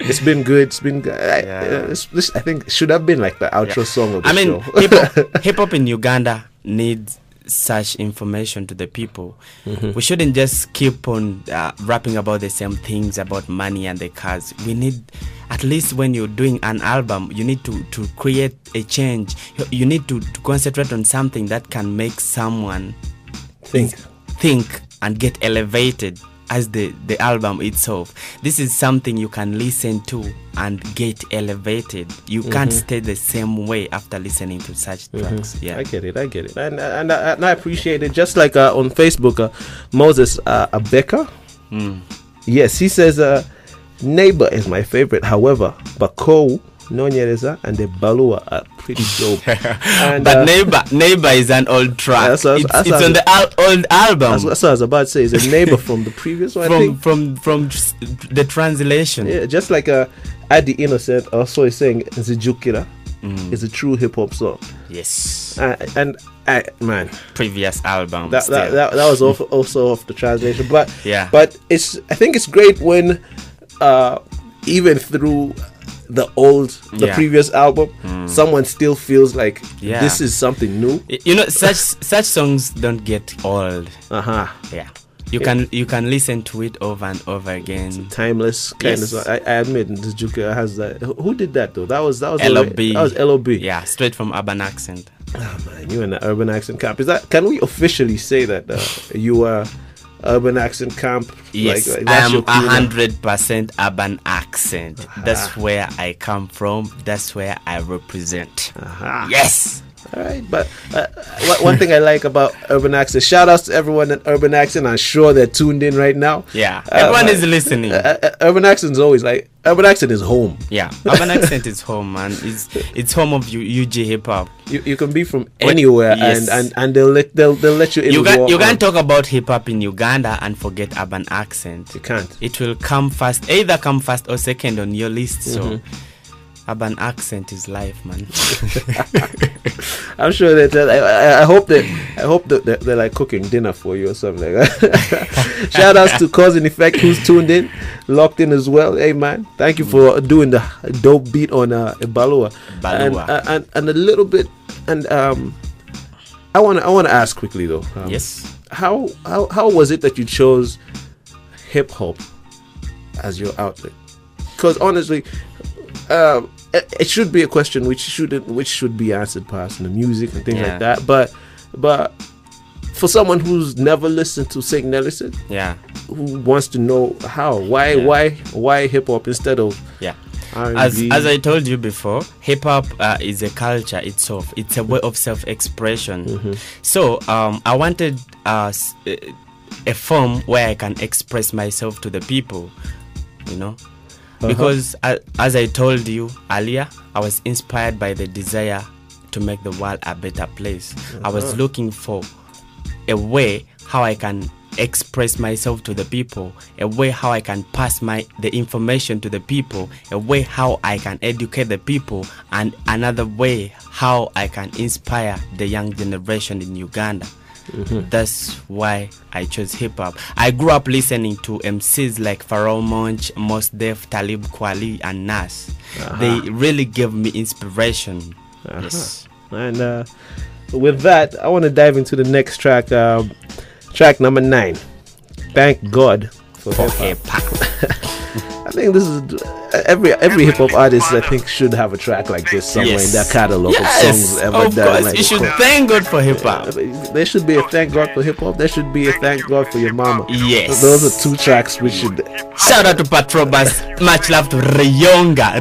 It's been good. It's been. Good. I, yeah. it's, this, I think it should have been like the outro yeah. song of the I mean, show. hip-hop, hip-hop in Uganda needs such information to the people. Mm-hmm. We shouldn't just keep on uh, rapping about the same things about money and the cars. We need, at least when you're doing an album, you need to, to create a change. You need to, to concentrate on something that can make someone think, think and get elevated as the, the album itself. This is something you can listen to and get elevated. You mm-hmm. can't stay the same way after listening to such mm-hmm. tracks. Yeah, I get it, I get it. And, and, and I appreciate it. Just like uh, on Facebook, uh, Moses uh, Abeka. Mm. Yes, he says, uh, Neighbor is my favorite. However, Bakou Nonyereza and the Balua are pretty dope. And, but uh, neighbor, neighbor is an old track. As, as, it's as, it's as, on the al old album. As, as I was about to say, it's a neighbor from the previous one. From I think. from from the translation. Yeah, just like uh, Adi Innocent also is saying Zijukira. Mm. It's a true hip hop song. Yes. Uh, and I man, previous album. That that, that that was also, also off the translation, but yeah. But it's I think it's great when, uh, even through the old the yeah. previous album, mm. someone still feels like yeah. this is something new. You know, such such songs don't get old. Uh huh. Yeah. You yeah. can you can listen to it over and over again. It's a timeless kind yes. of song. I, I admit the Juker has that. Who did that though? That was that was L O B. That was L O B. Yeah, straight from Urban Accent. Oh man, you and the Urban Accent camp. Is that? Can we officially say that uh, you are Urban Accent camp? Yes, like, like, I am a hundred percent Urban Accent. Uh-huh. That's where I come from. That's where I represent. Uh-huh. Yes. All right, but uh, one thing I like about Urban Accent, shout outs to everyone at Urban Accent. I'm sure they're tuned in right now. Yeah, uh, everyone is listening. Uh, uh, Urban Accent is always like, Urban Accent is home. Yeah, Urban Accent is home, man. It's it's home of you, U G hip hop. You you can be from anywhere, it, yes. and, and, and they'll let they'll they'll let you in. You can't you can't talk about hip hop in Uganda and forget Urban Accent. You can't. It will come first, either come first or second on your list. Mm-hmm. So. Urban Accent is life, man. I'm sure that uh, I, I hope that I hope that they're, they're like cooking dinner for you or something like that. Shout outs to Cause and Effect, who's tuned in, locked in as well. Hey man, thank you for doing the dope beat on uh, Balua, Balua. And, uh, and and a little bit. And um, I want I want to ask quickly though. Um, yes. How how how was it that you chose hip hop as your outlet? Because honestly. Um, it, it should be a question which shouldn't, which should be answered past the music and things yeah. like that. But, but for someone who's never listened to Saint Nelson, yeah, who wants to know how, why, yeah. why, why hip hop instead of yeah. R and B. As as I told you before, hip hop uh, is a culture itself. It's a way of self expression. Mm-hmm. So um, I wanted uh, a form where I can express myself to the people, you know. Uh-huh. Because uh, as I told you earlier, I was inspired by the desire to make the world a better place. Uh-huh. I was looking for a way how I can express myself to the people, a way how I can pass my the information to the people, a way how I can educate the people, and another way how I can inspire the young generation in Uganda. Mm-hmm. That's why I chose hip-hop. I grew up listening to M Cs like Pharrell Monch, Mos Def, Talib Kweli and Nas. Uh-huh. They really gave me inspiration. Uh-huh. Yes. And uh, with that, I want to dive into the next track, uh, track number nine. Thank God for hip-hop. I think this is every every hip hop artist I think should have a track like this somewhere yes. in their catalog yes, of songs ever of done. Course. Like, you should thank God for hip hop. Yeah, there should be a thank God for hip hop. There should be a thank God for your mama. Yes, so those are two tracks we should. Shout out to Patrobas. Much love to Rayonga.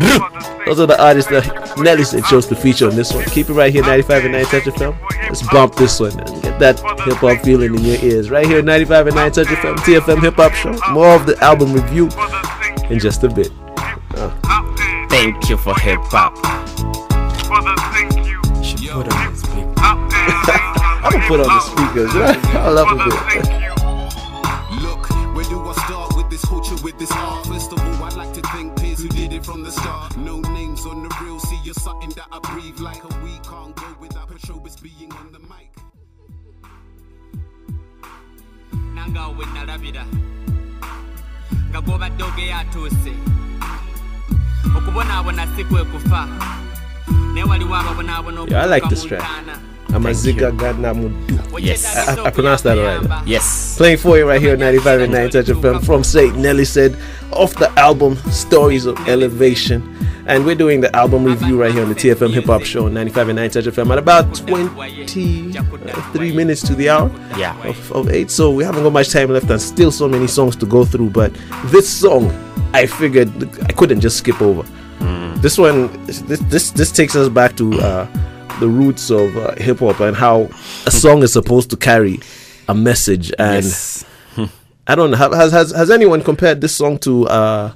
Those are the artists that Nelson chose to feature on this one. Keep it right here, ninety-five and nine Touch F M. Let's bump this one and get that hip hop feeling in your ears. Right here, ninety-five and nine Touch F M, T F M Hip Hop Show. More of the album review in just a bit. Oh. Thank you for hip hop. Should you put on the speakers? I don't put on the speakers. Right? I love it. Look, where do I start with this hoochie with this art? First of all, I'd like to thank Piers who did it from the start. No names on the real. See, you're something that I breathe like a week. Can't go without a show is being on the mic. Nanga with Narabida. Kagoba doge ya tose. Yeah, I like this track. Amaziga Gadna Mudu. Yes, I, I, I pronounced that right. Yes. Playing for you right here on ninety-five and nine Touch F M from Saint Nelly said off the album Stories of Elevation, and we're doing the album review right here on the T F M Hip Hop Show on ninety-five and nine Touch F M at about twenty-three minutes to the hour yeah. of, of eight. So we haven't got much time left, and still so many songs to go through. But this song, I figured I couldn't just skip over. Mm. This one, this this this takes us back to uh, the roots of uh, hip hop and how a song is supposed to carry a message. And yes. I don't know, has has has anyone compared this song to uh,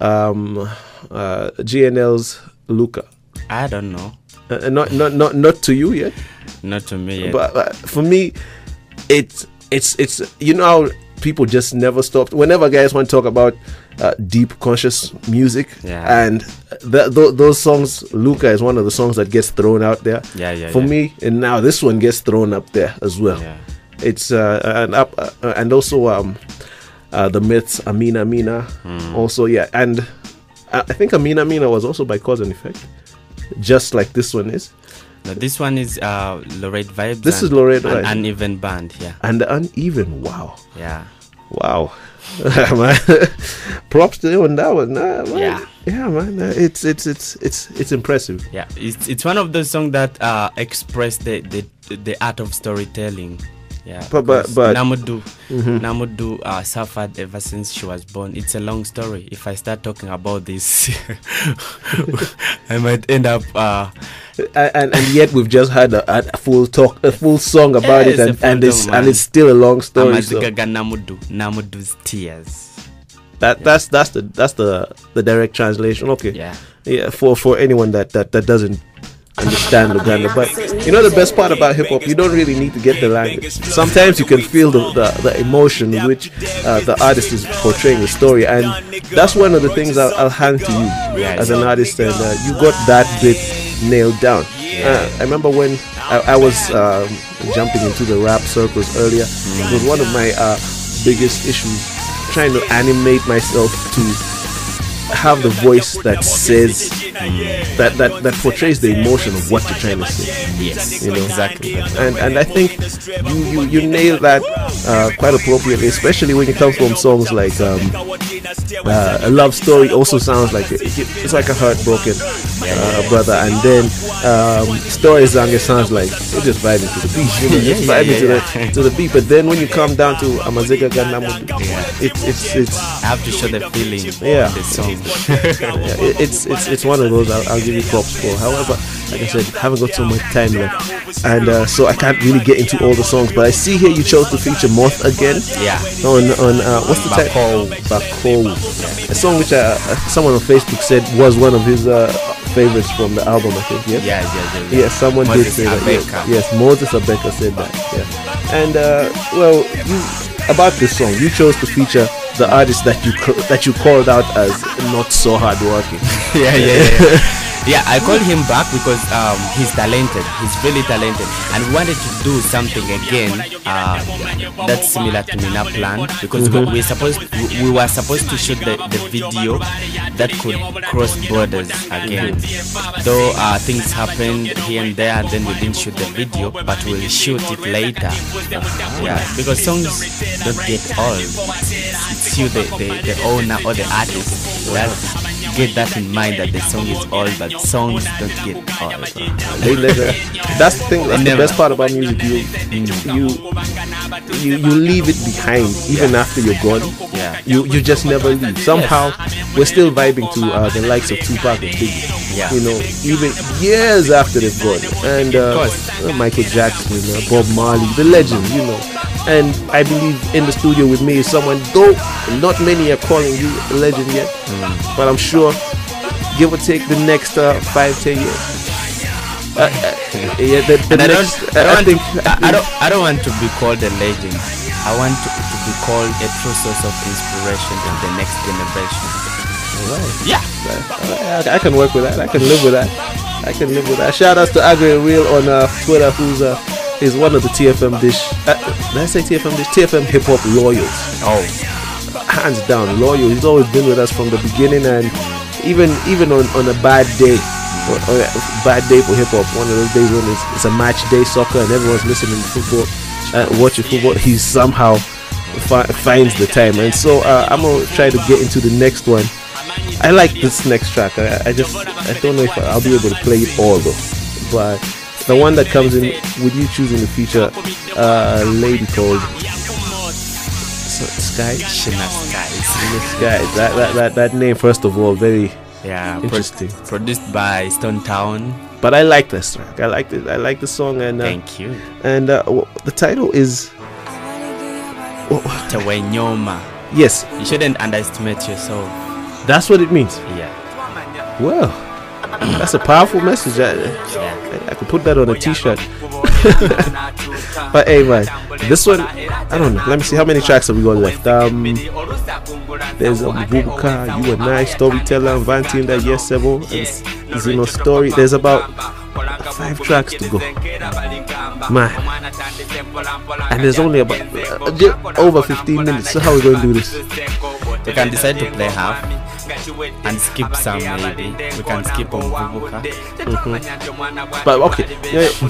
um, uh, G N L's Luka? I don't know. Uh, not, not, not, not to you yet. Not to me yet. But, but for me, it's it's it's you know how people just never stopped. Whenever guys want to talk about uh, deep conscious music, yeah. and th- th- those songs, Luka is one of the songs that gets thrown out there. Yeah, yeah. For yeah. me, and now this one gets thrown up there as well. Yeah. It's uh, and up uh, and also um, uh, the Myths, Amina Amina. Mm. Also, yeah, and I think Amina Amina was also by Cause and Effect, just like this one is. No, this one is uh, Lorette Vibes. This and, is Lorette Vibes. An uneven band, yeah. And the uneven, wow. Yeah. Wow. Props to you on that one. Nah, man. Yeah. Yeah, man. It's it's it's it's it's impressive. Yeah. It's it's one of those songs that uh, express the, the the art of storytelling. Yeah. But but, but Namudu mm-hmm. Namudu uh, suffered ever since she was born. It's a long story. If I start talking about this, I might end up. Uh, and and yet we've just had a, a full talk, a full song about yeah, it, and and it's man. and it's still a long story. So. Namudu, Namudu's tears. That yeah. that's that's the that's the the direct translation. Okay. Yeah. Yeah. For for anyone that that, that doesn't. Understand Luganda, but you know the best part about hip hop, you don't really need to get the language. Sometimes you can feel the the, the emotion which uh, the artist is portraying the story, and that's one of the things I'll, I'll hang to you yeah, as an artist. And uh, you got that bit nailed down. Uh, I remember when I, I was um, jumping into the rap circles earlier. It was one of my uh, biggest issues trying to animate myself to. Have the voice that says mm. that, that that portrays the emotion of what you're trying to say. Yes, you know exactly. And and I think you you, you nail that uh, quite appropriately, especially when it comes from songs like um, uh, a love story. Also sounds like it, it's like a heartbroken uh, brother, and then um, story Zange sounds like you're just vibing to the beat, you know, yeah, just vibing yeah, yeah, yeah. to the to the beat. But then when you come down to Amazega Ganamudu, yeah. it's it's it's. I have to show the feeling. Yeah. Of the song. yeah, it's it's it's one of those I'll, I'll give you props for. However, like I said, haven't got so much time left, and uh, so I can't really get into all the songs. But I see here you chose to feature Moth again. Yeah. On on uh, what's the title? Bakou. Yeah. A song which uh, someone on Facebook said was one of his uh, favorites from the album. I think. Yeah. Yeah. Yeah. Yeah. yeah. yeah someone Moses did say Abeka. that. Yes, yes, Moses Abeka said that. Yeah. And uh, well, you, about this song, you chose to feature. The artist that you that you called out as not so hardworking. yeah, yeah, yeah, yeah. yeah, I called him back because um, he's talented. He's really talented, and wanted to do something again uh, that's similar to Mina Plan because mm-hmm. we, we're supposed we, we were supposed to shoot the, the video that could cross borders again. Though uh, things happened here and there, and then we didn't shoot the video, but we'll shoot it later. Uh, yeah, because songs don't get old. You the, the, the owner or the artist well get that in mind that the song is old, but songs don't get old. That's the thing, that's the best part about music. You you you, you leave it behind even yeah. after you're gone. yeah. you you just never leave. Somehow we're still vibing to uh, the likes of Tupac and Biggie, yeah. you know, even years after they've gone, and uh, Michael Jackson, uh, Bob Marley, the legend, you know. And I believe in the studio with me is someone, though not many are calling you a legend yet, mm. but I'm sure, give or take, the next uh, five, ten years. Uh, uh, yeah, the, the next, I, don't, I, don't I think I, I don't, I don't want to be called a legend. I want to, to be called a true source of inspiration to the next generation. Right. Yeah. Right. I, I can work with that. I can live with that. I can live with that. Shout out to Agri Real on uh, Twitter, who's. Uh, is one of the T F M dish uh, did I say T F M dish? T F M hip hop loyals. Oh, hands down loyal. He's always been with us from the beginning, and even even on, on a bad day or, or a bad day for hip hop, one of those days when it's, it's a match day soccer and everyone's listening to football, uh, watching football, he somehow fi- finds the time. And so uh, I'm gonna try to get into the next one. I like this next track. I, I just I don't know if I'll be able to play it all though, but the one that comes in with you choosing the feature, uh, a lady called Sky. Shina Sky. Shina Sky. That, that that that name, first of all, very yeah interesting. Pro- produced by Stone Town. But I like this track. I like it. I like the song. And uh, thank you. And uh, w- the title is. Oh. Tewenyoma. Yes. You shouldn't underestimate yourself. That's what it means. Yeah. Well. That's a powerful message. I, I, I could put that on a t-shirt. But hey man, this one, I don't know. Let me see how many tracks have we got left. Um, there's a Bubuka, You and I, Storyteller, Vantin, that Yes Sebo, and Zeno Story. There's about five tracks to go, man. And there's only about uh, over fifteen minutes. So how are we going to do this? We can decide to play half and skip some. Maybe we can skip on Bubuka. Mm-hmm. But okay,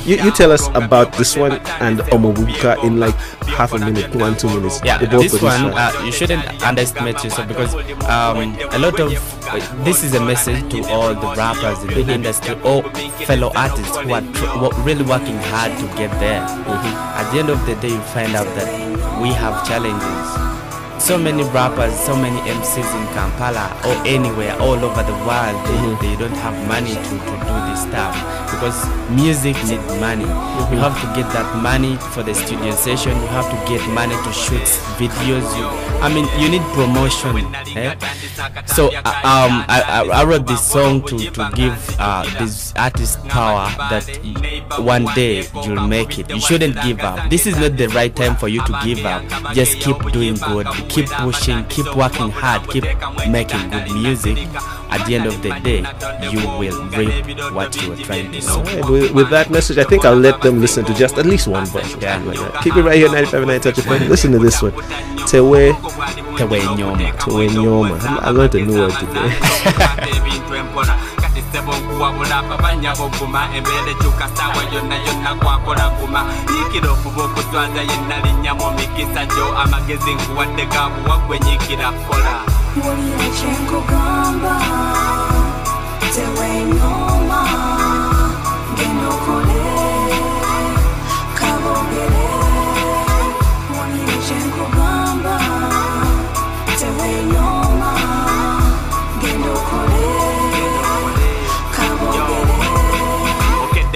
you, you tell us about this one and Omobubuka in like half a minute, one two minutes. Yeah, both this one uh, you shouldn't underestimate yourself, because um, a lot of uh, this is a message to all the rappers in the industry, all fellow artists who are tr really working hard to get there. Mm-hmm. At the end of the day, you find out that we have challenges. So many rappers, so many M Cs in Kampala or anywhere, all over the world, mm-hmm. they, they don't have money to, to do this stuff, because music needs money. Mm-hmm. You have to get that money for the studio session, you have to get money to shoot videos, you, I mean, you need promotion. Eh? So uh, um, I, I wrote this song to, to give uh, this artist power that one day you'll make it. You shouldn't give up. This is not the right time for you to give up. Just keep doing good. Keep pushing, keep working hard, keep making good music. At the end of the day, you will reap what you are trying to do. Right, with, with that message, I think I'll let them listen to just at least one verse. Yeah. Like keep it right here, ninety-five point nine Touch. Listen to this one. Tewe, Tewe Nyoma. Tewe Nyoma. I learned a new word today.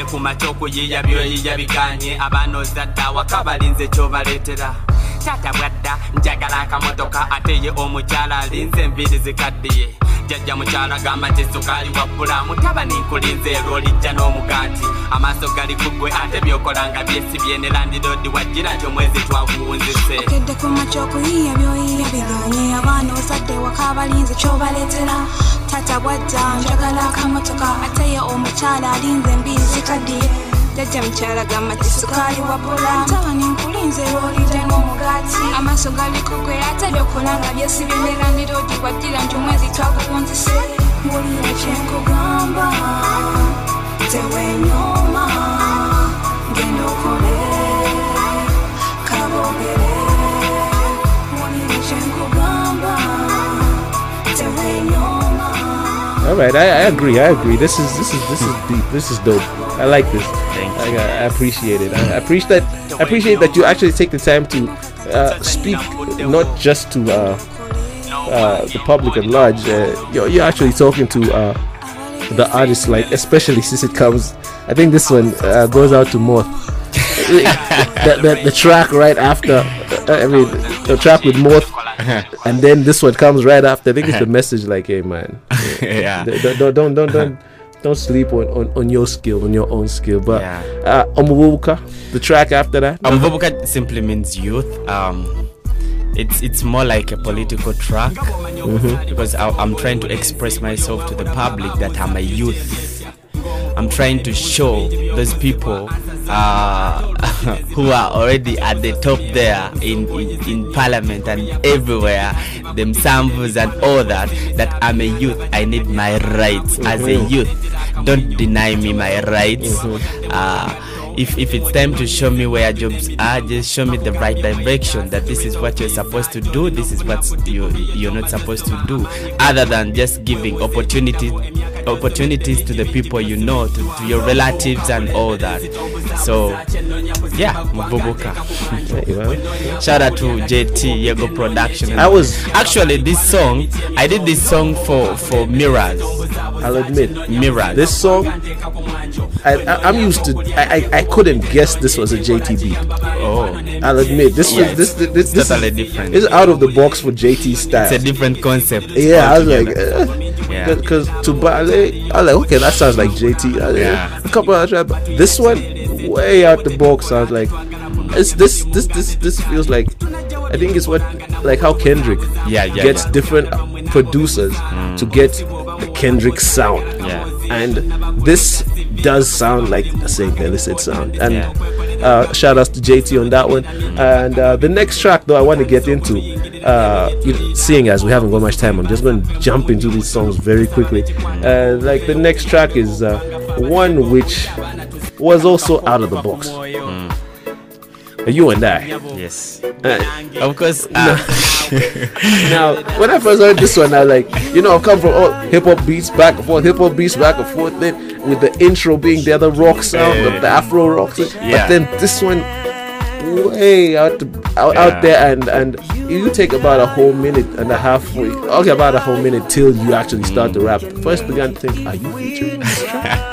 Kumachoku yiyabyo yiyabikanye abanozadda wakabalinze kyobaletera tata bwadda njagala akamotoka ateye omukyala alinze enviiri zikaddiye jjajja mukyala gamba nti sukaali wabbula mutaba ninkulinze erwolijja n'omugaati amaaso gali kuggwe ate byokolanga byesi byene landiroodi wajjira nti omwezi twaguwunzise okedde kumachoku yiyabyo yiyabikanye abanozadde wakabalinze kyobaletera tata bwadda njagala akamotoka ateye omukyala alinze enviiri zikaddiye Jaja mchara gama tisukari wapula Mtawa ni mkulinze woli jango mugati Amaso gali kukwe atadyo kulanga Vyesi vimera nirodi wajira njumwezi twagu wonzise Woli ya chenko gamba Tewe nyoma Gendo kole Kabogele Woli ya chenko gamba Tewe nyoma. Alright, I, I agree, I agree. This is, this is, this is deep, this is dope. I like this. Like, I appreciate it. I appreciate that. I appreciate that you actually take the time to uh, speak, not just to uh, uh, the public at large. Uh, you're, you're actually talking to uh, the artists, like especially since it comes. I think this one uh, goes out to Moth. the, the, the track right after. I mean, the track with Moth. And then this one comes right after. I think it's the message, like, hey man, yeah, don't don't don't don't. Don't sleep on, on, on your skill, on your own skill. But yeah. uh, Omobubuka, the track after that. Omobubuka simply means youth. Um, it's it's more like a political track, mm-hmm. because I, I'm trying to express myself to the public that I'm a youth. I'm trying to show those people uh, who are already at the top there in, in, in parliament and everywhere, themselves and all that, that I'm a youth. I need my rights as a youth. Don't deny me my rights. Uh, If, if it's time to show me where jobs are, just show me the right direction, that this is what you're supposed to do, this is what you, you're not supposed to do, other than just giving opportunity, opportunities to the people you know, to, to your relatives and all that. So, yeah, Omobubuka. Shout out to J T, Yego Production. I was Actually, this song, I did this song for, for Mirrors. I'll admit, Mirrors. This song, I, I, I'm used to, I, I, I couldn't guess this was a J T beat. Oh, I'll admit this yeah, was this this, this, this totally is, different. It's out of the box for J T style. It's a different concept. Yeah, altogether. I was like, uh, Yeah. Because to Bale, I like, okay, that sounds like J T. Yeah. A couple of other, this one way out the box. I was like, it's this this this this feels like, I think it's what like how Kendrick yeah, yeah, gets yeah. different producers mm. to get the Kendrick sound. Yeah. And this does sound like a Saint Illicit sound. And yeah. uh, shout outs to J T on that one. Mm. And uh, the next track though I want to get into, uh, you know, seeing as we haven't got much time, I'm just going to jump into these songs very quickly. Uh, like the next track is uh, one which was also out of the box. Mm. You and I. Yes. Uh, of course. Uh, now, when I first heard this one, I was like, you know, I've come from all hip hop beats back and forth, hip hop beats back and forth, then with the intro being the other rock sound, uh, the, the Afro rock sound. Yeah. But then this one, way out, out, yeah. out there, and, and you take about a whole minute and a half, okay, about a whole minute till you actually start to rap. First began to think, are you featuring this track?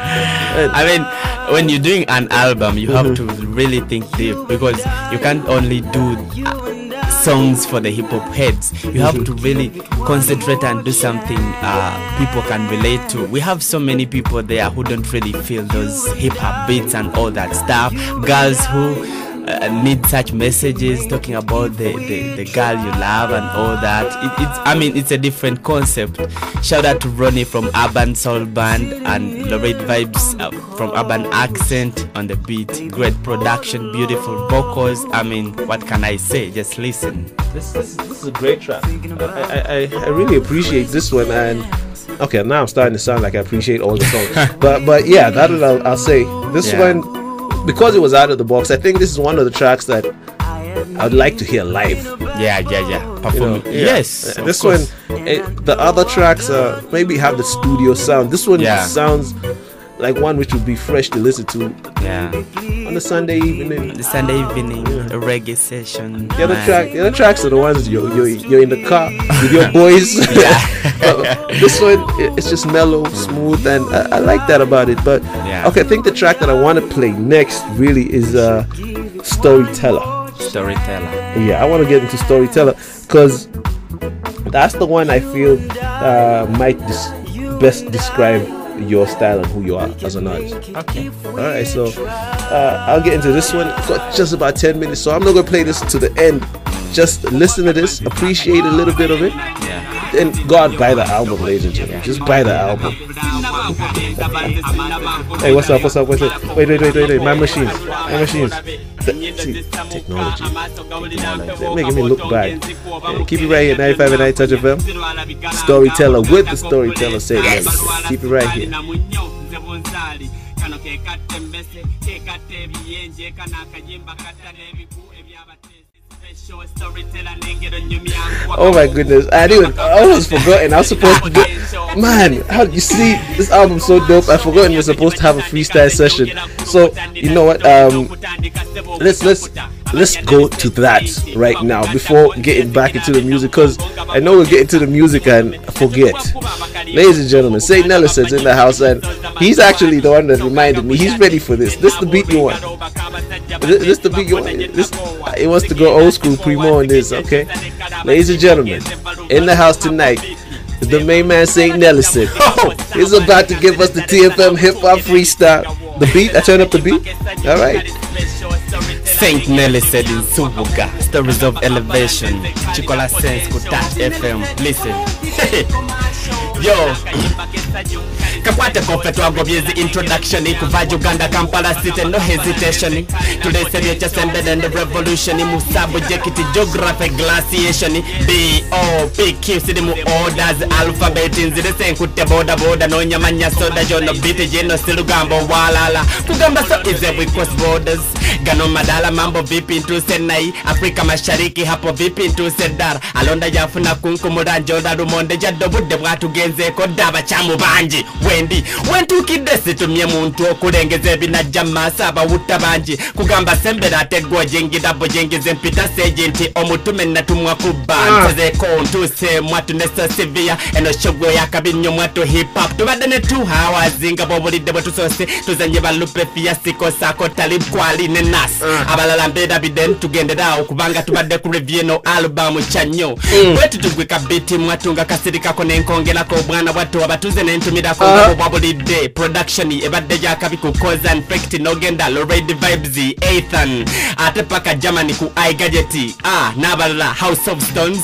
I mean, when you're doing an album, you have mm-hmm. to really think deep, because you can't only do uh, songs for the hip hop heads. You have to really concentrate and do something uh, people can relate to. We have so many people there who don't really feel those hip hop beats and all that stuff. Girls who Uh, need such messages, talking about the, the, the girl you love and all that. It, it's I mean, it's a different concept. Shout out to Ronnie from Urban Soul Band and Lorraine Vibes uh, from Urban Accent on the beat. Great production, beautiful vocals. I mean, what can I say? Just listen. This this, this is a great track. I, I I really appreciate this one. And okay, now I'm starting to sound like I appreciate all the songs. but but yeah, that I'll, I'll say this yeah. one. Because it was out of the box, I think this is one of the tracks that I'd like to hear live. Yeah, yeah, yeah. Performing. You know, yeah. Yes. Uh, this one, it, the other tracks uh, maybe have the studio sound. This one yeah. sounds like one which would be fresh to listen to. Yeah. On a Sunday evening. On a Sunday evening, yeah. a reggae session. The other track, the other tracks are the ones you're you're, you're in the car with your boys. Yeah. uh, this one, it's just mellow, smooth, and I, I like that about it. But yeah. okay, I think the track that I want to play next really is uh, Storyteller. Storyteller. Yeah, I want to get into Storyteller because that's the one I feel uh, might dis- best describe your style and who you are as an artist. Okay. Alright, so uh, I'll get into this one. I've got just about ten minutes, so I'm not going to play this to the end. Just listen to this, appreciate a little bit of it. Yeah. And go out, buy the album, ladies and gentlemen. Just buy the album. Hey, what's up, what's up, what's up? Wait, wait, wait, wait, wait. My machines. My machines. The, see, technology. They're making me look bad. Yeah, keep it right here, ninety-five and nine Touch F M. Storyteller with the Storyteller segment. Keep it right here. Oh my goodness, I didn't even, I almost forgotten. I was supposed to do, man, how you see this album so dope. I forgotten we're supposed to have a freestyle session. So you know what? Um let's let's let's go to that right now before getting back into the music, because I know we'll get into the music and forget. Ladies and gentlemen, Saint Illicit's in the house, and he's actually the one that reminded me. He's ready for this. This is the beat you want. This, this the big one. This, it wants to go old school, primo on this, okay? Ladies and gentlemen, in the house tonight, the main man Saint Illicit. Oh, he's about to give us the T F M hip hop freestyle. The beat, I turn up the beat. All right. Saint Illicit in Subuga, stories of elevation. Chikola Sense Kutat F M. Listen. Yo, kakwate kofetu wa govyezi introduction ikuvaji Uganda Kampala city, no hesitation. Today serious just embedded in the revolution. Musabu jekiti geographic glaciation. B O P Q sidi mu orders alphabet nzire senkute boda boda no nyamanya soda jono biti jeno silugambo walala kugamba so is every cross borders. Gano madala mambo vipi ntu senai Afrika mashariki hapo vipi ntu sedara alonda jafuna kunkumura njoda rumonde jadobude watu genzeko daba chamu banji wendi wentu kidesi tumye muntu okulengeze binajama saba utabanji kugamba sembera ategwa jengi dabo jengi zempita sejenti omutume natumwa kubanzeko ntuse mwatu nesa sevia eno shogwe ya kabinyo mwatu hip hop tubadane tu hawa zinga bobulide bwatu sose tuzanye balupe fiasiko sako talib kwali nena Uh. abalala mbeda biden tugendera okubanga tubadde ku review no album chanyo wetu mm. tugwika biti mwatunga kasirika ko nenkongela Ko bwana watu abatuze na intumida konga uh -huh. Bubble day production ebadde ya kabiku cause and fact no genda Lorraine vibes Ethan atepaka Germany ku i gadgeti ah nabalala House of Stones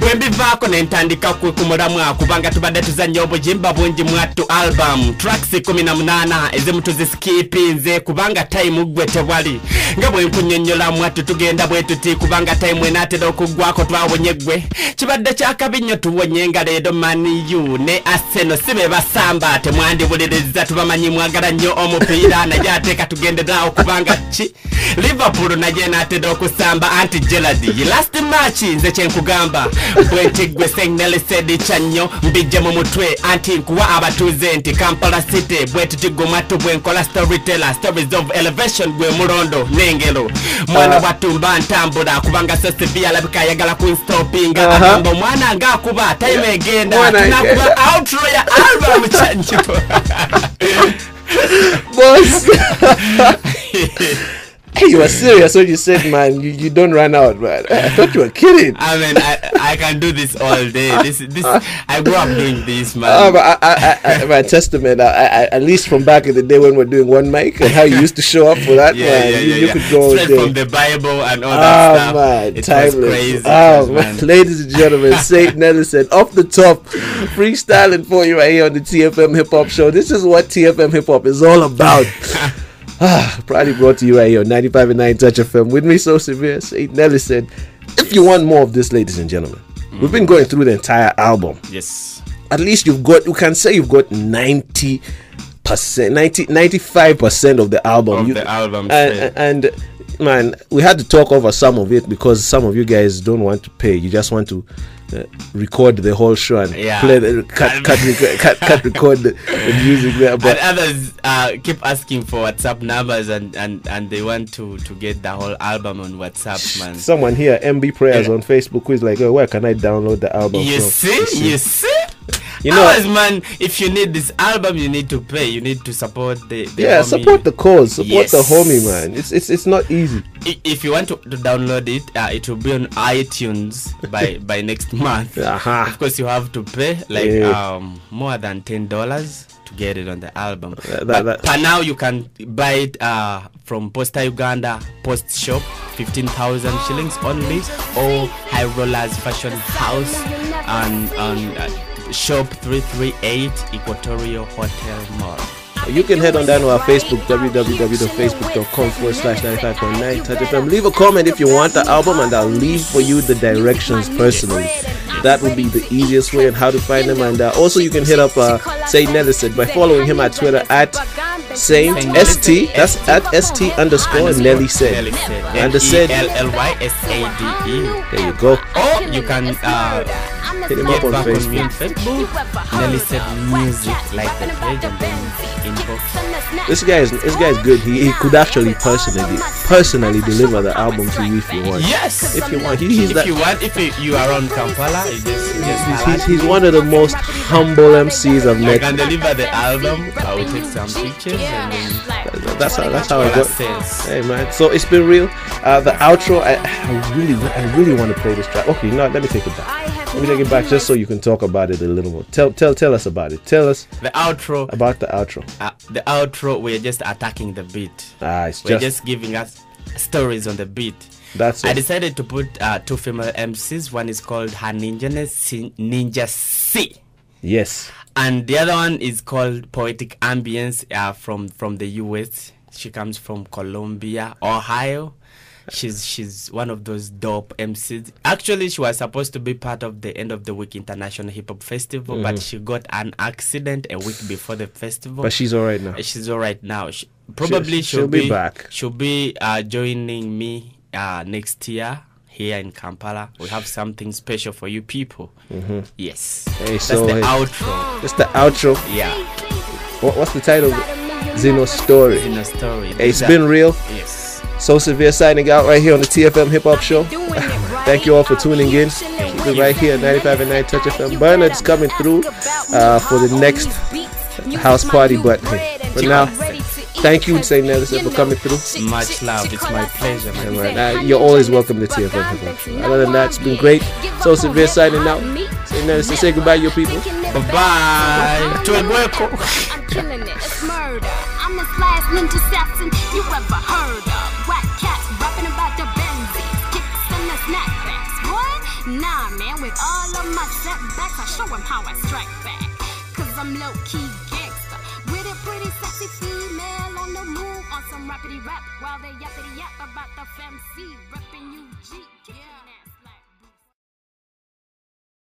bwembi vako na ntandika ku kumuramu akubanga tubadde tuzanya obujimba bungi mwatu album tracks kumi na munana ezimutu ziskipinze kubanga time gwe tewali ngabwe kunyenyola mwatu tugenda bwetu ti kubanga time enate dokugwako twawonyegwe kibadde kyakabinyo tuwonyenga ledo mani you ne aseno sibe basamba temwandi buleleza tubamanyi mwagala nnyo omupira naja ateka tugende dawo kubanga chi Liverpool naje nate dokusamba anti jealousy last match nze chenkugamba bwete gwe sengnele sedi chanyo mbije mu mutwe anti kuwa abatuze nti Kampala City bwete tigomatu bwenkola storyteller stories of elevation gwe murondo nengelo mwana uh, watu mbantambula kubanga sose via labika yagala kunstopinga uh -huh. Atambo mwana nga kuba time agenda tunakuba outro ya album chanyo boss you were serious when you said, man, you, you don't run out, man. I thought you were kidding. I mean, I, I can do this all day. This, this, I grew up doing this, man. Oh, but I, I, I, my testament, I, I, at least from back in the day when we were doing one mic and how you used to show up for that, yeah, man. Yeah, you, yeah, you yeah. could go straight all day. From the Bible and all that oh, stuff. Man, it timeless. Was crazy. Oh, man. man. Ladies and gentlemen, Saint Nelson, off the top, freestyling for you right here on the T F M Hip Hop Show. This is what T F M Hip Hop is all about. Ah, proudly brought to you right here on ninety-five point nine Touch F M with me, So Severe, Saint Nelson. If you want more of this, ladies and gentlemen, mm. we've been going through the entire album. Yes. At least you've got, you can say you've got ninety percent, ninety, ninety-five percent of the album. Of you, the album. And, and, man, we had to talk over some of it because some of you guys don't want to pay. You just want to uh, record the whole show and yeah. play the, cut, cut, record, cut, cut, record the, the music there. But and others uh, keep asking for WhatsApp numbers and, and, and they want to, to get the whole album on WhatsApp, man. Someone here, M B Prayers yeah. on Facebook, who is like, oh, where can I download the album? You from? see, you see. You see? You know, Ours, man, if you need this album, you need to pay. You need to support the, the yeah, homie. Support the cause, support yes. the homie, man. It's it's it's not easy. If you want to, to download it, uh, it will be on iTunes by by next month. Uh-huh. Of course, you have to pay like yeah. um more than ten dollars to get it on the album. Uh, that, that. For now, you can buy it uh from Posta Uganda Post Shop, fifteen thousand shillings only, or High Rollers Fashion House, and and. Uh, Shop three three eight Equatorial Hotel Mall. You can head on down to our Facebook, w w w dot facebook dot com forward slash ninety-five point nine touch F M. Leave a comment if you want the album, and I'll leave for you the directions personally. That would be the easiest way on how to find them. And uh, also, you can hit up uh, Saint Nelson by following him at Twitter at Saint S T. That's at S T underscore Nelly said. And the said L L Y S A D E. There you go. Or you can uh hit him up on Facebook. Facebook. Nelly said music like the page and then inbox. This guy is this guy is good. He, he could actually personally personally deliver the album to you if you want. Yes. If you want. He, he's if that, you want. If you, you are on Kampala, it is, it is he's, he's one of the most humble M Cs I've met. You can deliver the album. I will take some pictures. And then that, that's how that's how I got. Hey man. So it's been real. Uh, the outro. I, I really I really want to play this track. Okay, you know, let me take it back. Let me take it back just so you can talk about it a little more. Tell tell tell us about it. Tell us the outro about the outro. Uh, the outro, we're just attacking the beat. Ah, it's we're just, just giving us stories on the beat. That's it. I decided to put uh, two female M Cs. One is called Her Ninjaness Ninja C. Yes. And the other one is called Poetic Ambience uh, from from the U S. She comes from Columbia, Ohio. She's she's one of those dope M Cs. Actually, she was supposed to be part of the End of the Week International Hip Hop Festival, mm-hmm. but she got an accident a week before the festival. But she's all right now. She's all right now. She, probably she'll, she'll, she'll be, be back. She'll be uh, joining me uh, next year here in Kampala. We have something special for you people. Mm-hmm. Yes. Hey, That's so the hey. outro. That's the outro. Yeah. What, what's the title? Zeno's Story. Zeno's Story. Hey, it's been real. Yes. So Severe signing out right here on the T F M Hip Hop Show. Thank you all for tuning in. Keep it right here at ninety-five point nine Touch F M. Bernard's coming through uh, for the next house party, but hey, for now, Thank you, Saint Nelson, for coming through. Much love. It's my pleasure, man. Right. Uh, you're always welcome to T F M. Other than that, it's been great. So Severe signing out. Saint Nelson, say goodbye to your people. Bye-bye. To I'm killing it. It's murder. I'm the slyest ninja assassin you ever heard of. White cats rapping about the Benzies. Kicks in the snapbacks. What? Nah, man. With all of my setbacks, I show them how I strike back. Cause I'm low-key gangster. With a pretty sexy female on the move. On some rappity rap. While they yappity yap about the fem C. Reppin' U G. Yeah.